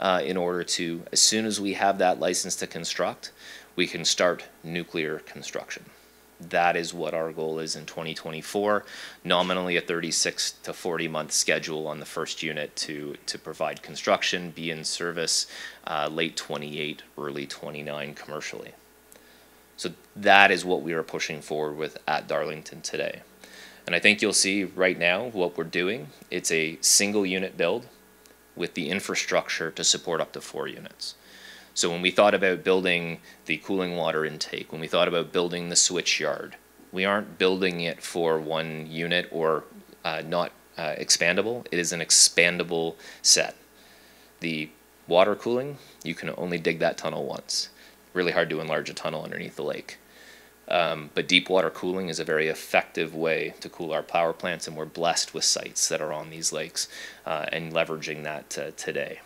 uh, in order to, as soon as we have that license to construct, we can start nuclear construction. that is what our goal is in twenty twenty-four, nominally a thirty-six to forty month schedule on the first unit to, to provide construction, be in service uh, late twenty-eight, early twenty-nine commercially. So that is what we are pushing forward with at Darlington today. And I think you'll see right now what we're doing. It's a single unit build with the infrastructure to support up to four units. So when we thought about building the cooling water intake, when we thought about building the switch yard, we aren't building it for one unit or uh, not uh, expandable. It is an expandable set. The water cooling, you can only dig that tunnel once. Really hard to enlarge a tunnel underneath the lake. Um, but deep water cooling is a very effective way to cool our power plants, and we're blessed with sites that are on these lakes uh, and leveraging that uh, today.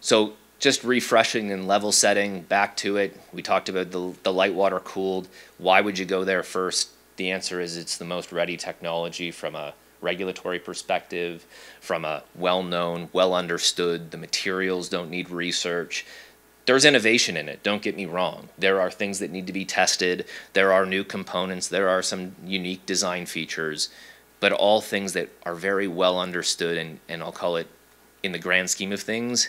So just refreshing and level setting back to it. We talked about the, the light water cooled. Why would you go there first? The answer is it's the most ready technology from a regulatory perspective, from a well-known, well-understood, the materials don't need research. There's innovation in it, don't get me wrong. There are things that need to be tested. There are new components. There are some unique design features, but all things that are very well understood and, and I'll call it, in the grand scheme of things,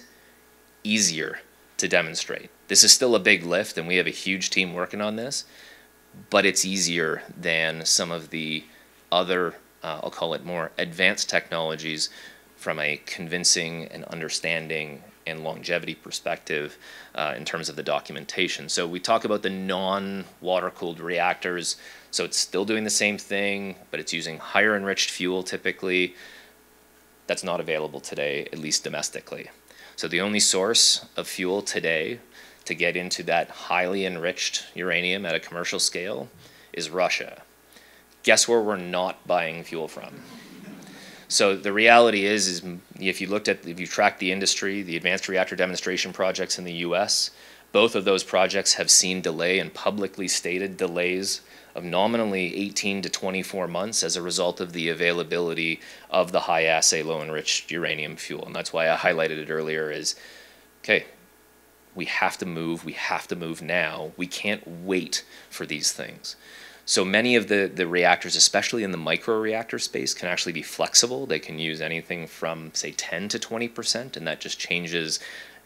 easier to demonstrate. This is still a big lift and we have a huge team working on this, but it's easier than some of the other, uh, I'll call it more advanced technologies from a convincing and understanding and longevity perspective uh, in terms of the documentation. So we talk about the non-water-cooled reactors. So it's still doing the same thing, but it's using higher enriched fuel typically. That's not available today, at least domestically. So the only source of fuel today to get into that highly enriched uranium at a commercial scale is Russia. Guess where we're not buying fuel from? So the reality is, is if you looked at, if you tracked the industry, the advanced reactor demonstration projects in the U S, both of those projects have seen delay and publicly stated delays of nominally eighteen to twenty-four months as a result of the availability of the high assay, low enriched uranium fuel. And that's why I highlighted it earlier is, okay, we have to move, we have to move now. We can't wait for these things. So many of the, the reactors, especially in the microreactor space, can actually be flexible. They can use anything from, say, ten to twenty percent, and that just changes,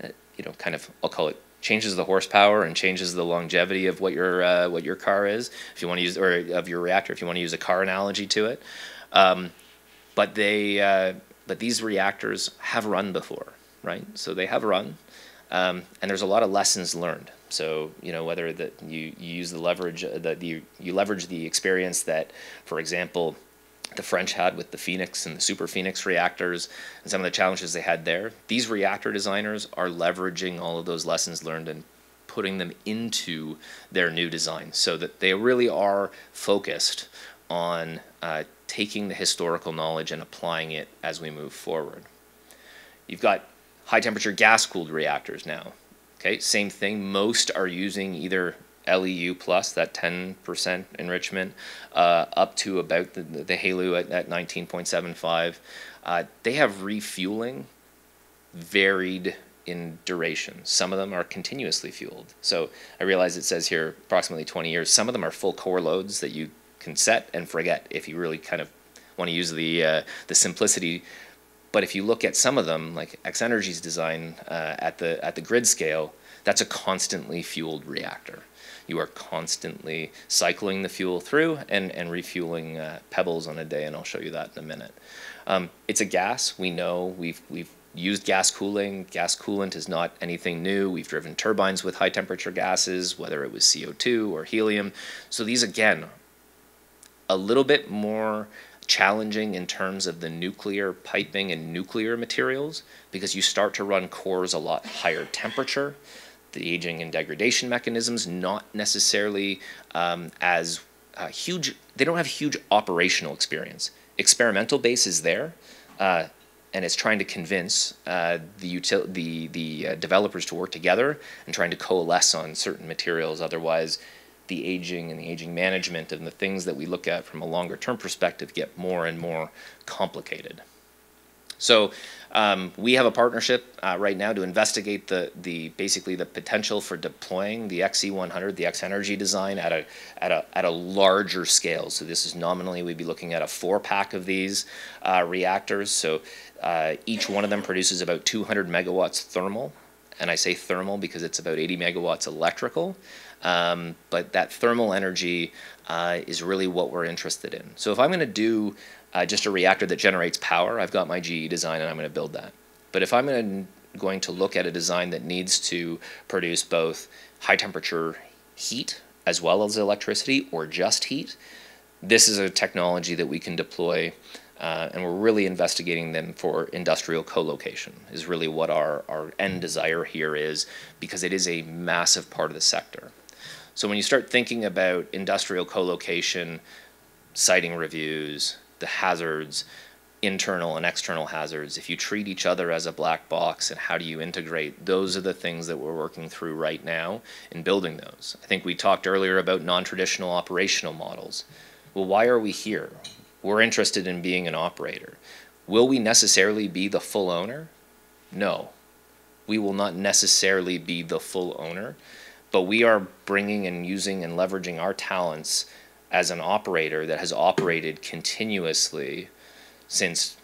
you know, kind of, I'll call it, changes the horsepower and changes the longevity of what your, uh, what your car is, if you want to use, or of your reactor, if you want to use a car analogy to it. Um, but, they, uh, but these reactors have run before, right? So they have run, um, and there's a lot of lessons learned. So, you know, whether that you, you use the leverage, that you, you leverage the experience that, for example, the French had with the Phoenix and the Super Phoenix reactors and some of the challenges they had there. These reactor designers are leveraging all of those lessons learned and putting them into their new design so that they really are focused on uh, taking the historical knowledge and applying it as we move forward. You've got high-temperature gas-cooled reactors now. Okay, same thing, most are using either L E U plus, that ten percent enrichment, uh, up to about the, the HALEU at, at nineteen point seven five. Uh, they have refueling varied in duration. Some of them are continuously fueled. So I realize it says here approximately twenty years. Some of them are full core loads that you can set and forget if you really kind of want to use the, uh, the simplicity. But if you look at some of them, like X-Energy's design uh, at the at the grid scale, that's a constantly fueled reactor. You are constantly cycling the fuel through and, and refueling uh, pebbles on a day, and I'll show you that in a minute. Um, it's a gas. We know we've, we've used gas cooling. Gas coolant is not anything new. We've driven turbines with high-temperature gases, whether it was C O two or helium. So these, again, a little bit more challenging in terms of the nuclear piping and nuclear materials because you start to run cores a lot higher temperature, the aging and degradation mechanisms not necessarily um, as uh, huge, they don't have huge operational experience. Experimental base is there uh, and it's trying to convince uh, the, util the, the uh, developers to work together and trying to coalesce on certain materials, otherwise the aging and the aging management and the things that we look at from a longer term perspective get more and more complicated. So Um, we have a partnership uh, right now to investigate the the basically the potential for deploying the X E one hundred, the X-Energy design at a at a at a larger scale. So this is nominally we'd be looking at a four pack of these uh, reactors. So uh, each one of them produces about two hundred megawatts thermal, and I say thermal because it's about eighty megawatts electrical. Um, but that thermal energy uh, is really what we're interested in. So if I'm going to do Uh, just a reactor that generates power, I've got my G E design and I'm going to build that. But if I'm in, going to look at a design that needs to produce both high temperature heat as well as electricity or just heat, this is a technology that we can deploy uh, and we're really investigating them for industrial co-location is really what our, our end desire here is, because it is a massive part of the sector. So when you start thinking about industrial co-location, siting reviews, the hazards, internal and external hazards, if you treat each other as a black box and how do you integrate, those are the things that we're working through right now in building those. I think we talked earlier about non-traditional operational models. Well, why are we here? We're interested in being an operator. Will we necessarily be the full owner? No, we will not necessarily be the full owner, but we are bringing and using and leveraging our talents as an operator that has operated continuously since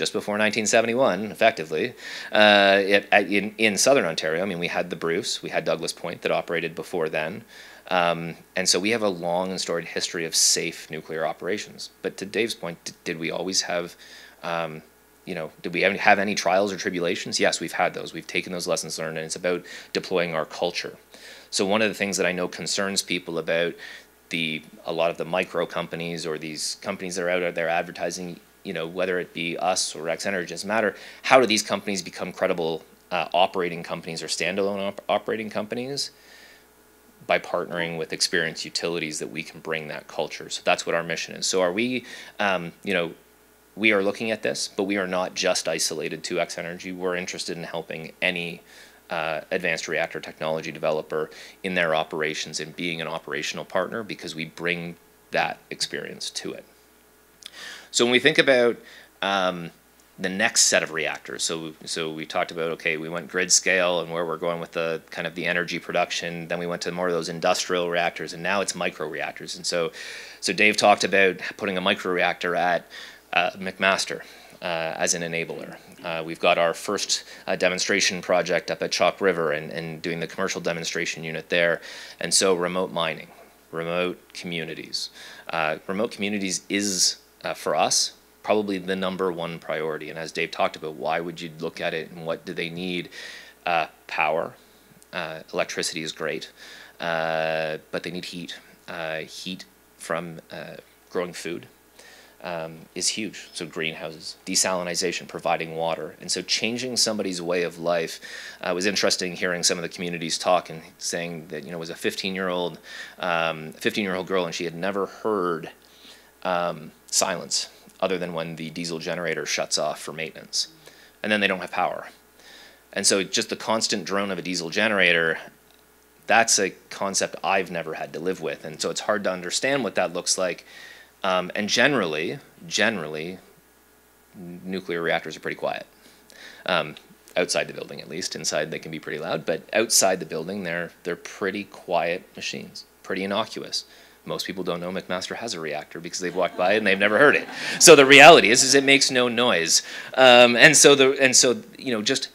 just before nineteen seventy-one, effectively, uh, at, at, in, in Southern Ontario. I mean, we had the Bruce, we had Douglas Point that operated before then. Um, and so we have a long and storied history of safe nuclear operations. But to Dave's point, d did we always have, um, you know, did we have, have any trials or tribulations? Yes, we've had those. We've taken those lessons learned, and it's about deploying our culture. So one of the things that I know concerns people about The, a lot of the micro companies or these companies that are out there advertising, you know, whether it be us or X-Energy, doesn't matter, how do these companies become credible uh, operating companies or standalone op operating companies? By partnering with experienced utilities that we can bring that culture. So that's what our mission is. So are we, um, you know, we are looking at this, but we are not just isolated to X-Energy. We're interested in helping any Uh, advanced reactor technology developer in their operations and being an operational partner, because we bring that experience to it. So when we think about um, the next set of reactors, so so we talked about, okay, we went grid scale and where we're going with the kind of the energy production, then we went to more of those industrial reactors, and now it's micro reactors. And so so Dave talked about putting a micro reactor at uh, McMaster Uh, as an enabler. Uh, we've got our first uh, demonstration project up at Chalk River and, and doing the commercial demonstration unit there. And so remote mining, remote communities. Uh, remote communities is, uh, for us, probably the number one priority. And as Dave talked about, why would you look at it and what do they need? Uh, power, uh, electricity is great, uh, but they need heat. Uh, heat from uh, growing food Um, is huge. So greenhouses, desalinization, providing water. And so changing somebody's way of life. Uh, it was interesting hearing some of the communities talk and saying that, you know, it was a fifteen-year-old um, fifteen-year-old girl, and she had never heard um, silence other than when the diesel generator shuts off for maintenance. And then they don't have power. And so just the constant drone of a diesel generator, that's a concept I've never had to live with. And so it's hard to understand what that looks like. Um, and generally, generally, nuclear reactors are pretty quiet. Um, outside the building, at least. Inside, they can be pretty loud. But outside the building, they're, they're pretty quiet machines, pretty innocuous. Most people don't know McMaster has a reactor because they've walked by and they've never heard it. So the reality is, is it makes no noise. Um, and so the, and so, you know, just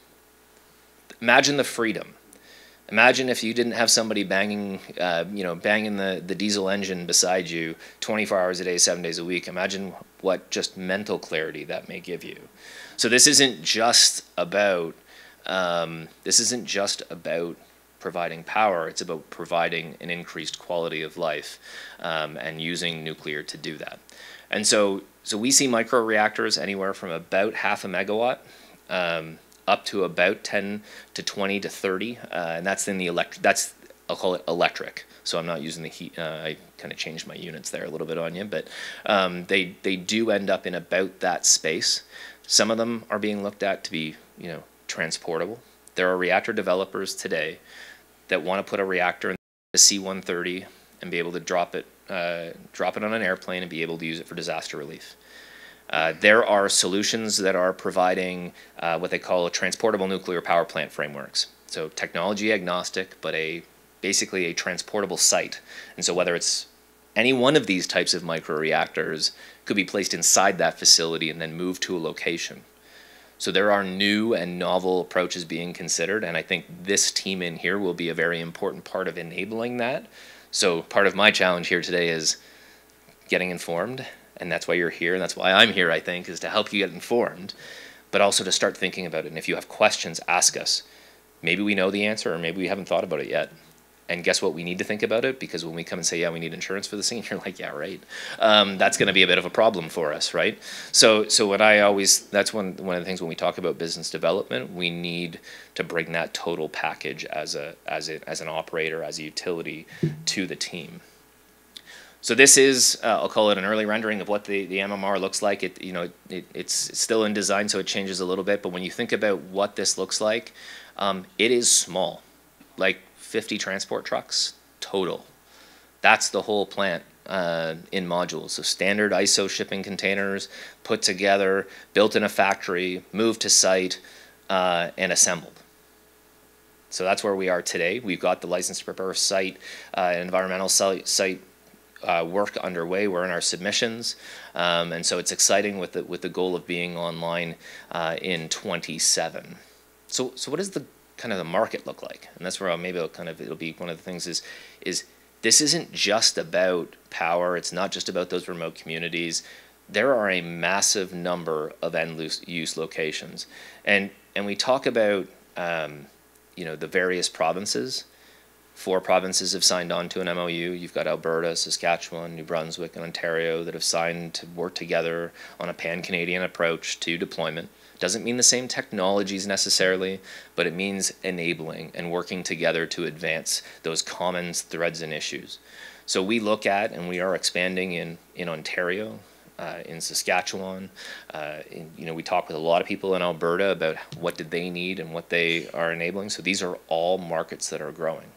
imagine the freedom. Imagine if you didn't have somebody banging, uh, you know, banging the, the diesel engine beside you twenty-four hours a day, seven days a week. Imagine what just mental clarity that may give you. So this isn't just about, um, this isn't just about providing power. It's about providing an increased quality of life um, and using nuclear to do that. And so, so we see micro reactors anywhere from about half a megawatt um, up to about ten to twenty to thirty, uh, and that's in the elect. That's, I'll call it electric. So I'm not using the heat. Uh, I kind of changed my units there a little bit on you, but um, they they do end up in about that space. Some of them are being looked at to be, you know, transportable. There are reactor developers today that want to put a reactor in the C one thirty and be able to drop it, uh, drop it on an airplane and be able to use it for disaster relief. Uh, there are solutions that are providing uh, what they call a transportable nuclear power plant frameworks. So technology agnostic, but a basically a transportable site. And so whether it's any one of these types of microreactors could be placed inside that facility and then moved to a location. So there are new and novel approaches being considered, and I think this team in here will be a very important part of enabling that. So part of my challenge here today is getting informed, and that's why you're here, and that's why I'm here, I think, is to help you get informed, but also to start thinking about it. And if you have questions, ask us. Maybe we know the answer, or maybe we haven't thought about it yet. And guess what? We need to think about it, because when we come and say, yeah, we need insurance for this thing, you're like, yeah, right. Um, that's going to be a bit of a problem for us, right? So, so what I always, that's one, one of the things when we talk about business development, we need to bring that total package as, a, as, a, as an operator, as a utility to the team. So this is, uh, I'll call it an early rendering of what the, the M M R looks like. It, you know, it, it's still in design, so it changes a little bit. But when you think about what this looks like, um, it is small, like fifty transport trucks total. That's the whole plant uh, in modules. So standard I S O shipping containers put together, built in a factory, moved to site, uh, and assembled. So that's where we are today. We've got the license to prepare site, uh, environmental site, Uh, work underway. We're in our submissions, um, and so it's exciting with the, with the goal of being online uh, in twenty-seven. So, so what does the kind of the market look like? And that's where I'll, maybe I'll kind of it'll be one of the things is is this isn't just about power. It's not just about those remote communities. There are a massive number of end-use locations, and and we talk about um, you know the various provinces. Four provinces have signed on to an M O U. You've got Alberta, Saskatchewan, New Brunswick, and Ontario that have signed to work together on a pan-Canadian approach to deployment. Doesn't mean the same technologies necessarily, but it means enabling and working together to advance those common threads and issues. So we look at, and we are expanding in, in Ontario, uh, in Saskatchewan. Uh, in, you know, we talk with a lot of people in Alberta about what did they need and what they are enabling. So these are all markets that are growing.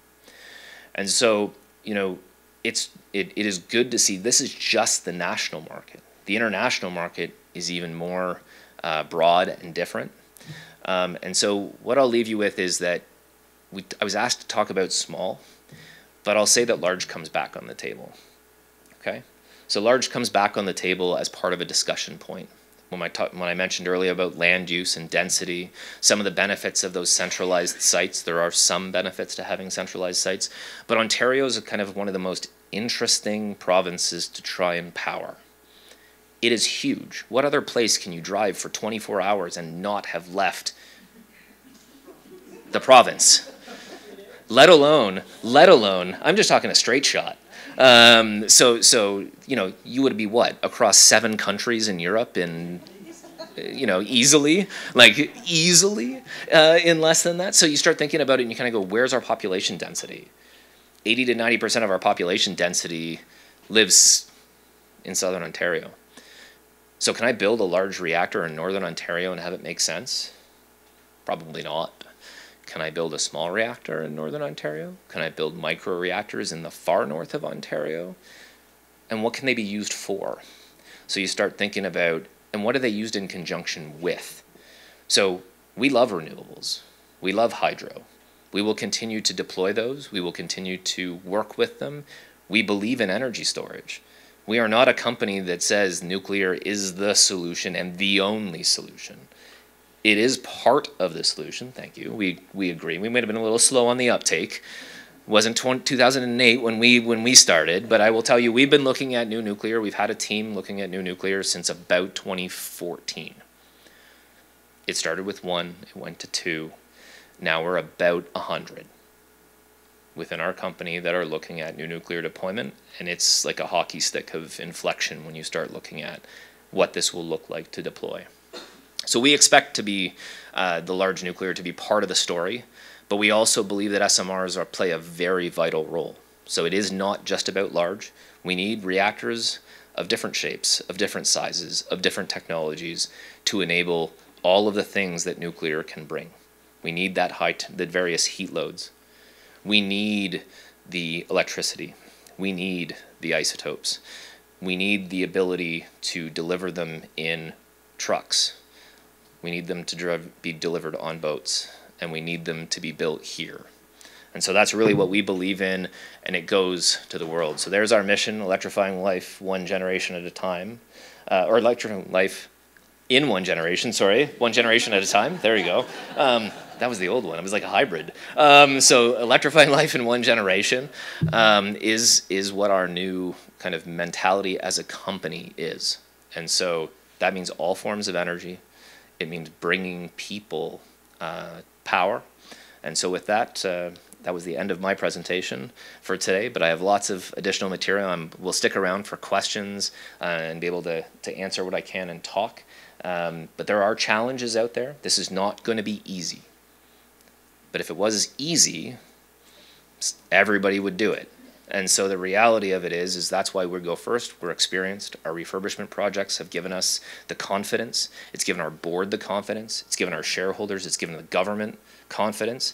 And so, you know, it's, it, it is good to see this is just the national market. The international market is even more uh, broad and different. Um, and so what I'll leave you with is that we, I was asked to talk about small, but I'll say that large comes back on the table, okay? So large comes back on the table as part of a discussion point. When I, talk, when I mentioned earlier about land use and density, some of the benefits of those centralized sites, there are some benefits to having centralized sites, but Ontario is kind of one of the most interesting provinces to try and power. It is huge. What other place can you drive for twenty-four hours and not have left the province? Let alone, let alone, I'm just talking a straight shot. Um, so, so, you know, you would be what? Across seven countries in Europe in, you know, easily, like easily uh, in less than that. So you start thinking about it and you kind of go, where's our population density? eighty to ninety percent of our population density lives in Southern Ontario. So can I build a large reactor in Northern Ontario and have it make sense? Probably not. Can I build a small reactor in Northern Ontario? Can I build microreactors in the far north of Ontario? And what can they be used for? So you start thinking about, and what are they used in conjunction with? So we love renewables. We love hydro. We will continue to deploy those. We will continue to work with them. We believe in energy storage. We are not a company that says nuclear is the solution and the only solution. It is part of the solution, thank you. We, we agree. We might have been a little slow on the uptake. It wasn't two thousand eight when we, when we started, but I will tell you, we've been looking at new nuclear. We've had a team looking at new nuclear since about twenty fourteen. It started with one, it went to two. Now we're about one hundred within our company that are looking at new nuclear deployment, and it's like a hockey stick of inflection when you start looking at what this will look like to deploy. So we expect to be uh, the large nuclear to be part of the story, but we also believe that S M Rs are, play a very vital role. So it is not just about large. We need reactors of different shapes, of different sizes, of different technologies to enable all of the things that nuclear can bring. We need that high t the various heat loads. We need the electricity. We need the isotopes. we need the ability to deliver them in trucks. We need them to be delivered on boats, and we need them to be built here. And so that's really what we believe in, and it goes to the world. So there's our mission, electrifying life one generation at a time, uh, or electrifying life in one generation, sorry, one generation at a time. There you go. Um, that was the old one. It was like a hybrid. Um, so electrifying life in one generation um, is, is what our new kind of mentality as a company is. And so that means all forms of energy. It means bringing people uh, power. And so with that, uh, that was the end of my presentation for today, but I have lots of additional material. I will stick around for questions uh, and be able to, to answer what I can and talk. Um, but there are challenges out there. This is not going to be easy. But if it was easy, everybody would do it. And so the reality of it is, is that's why we go first. We're experienced. Our refurbishment projects have given us the confidence. It's given our board the confidence. It's given our shareholders. It's given the government confidence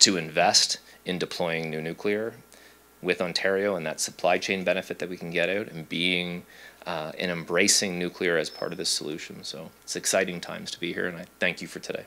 to invest in deploying new nuclear with Ontario and that supply chain benefit that we can get out and being uh, and embracing nuclear as part of this solution. So it's exciting times to be here, and I thank you for today.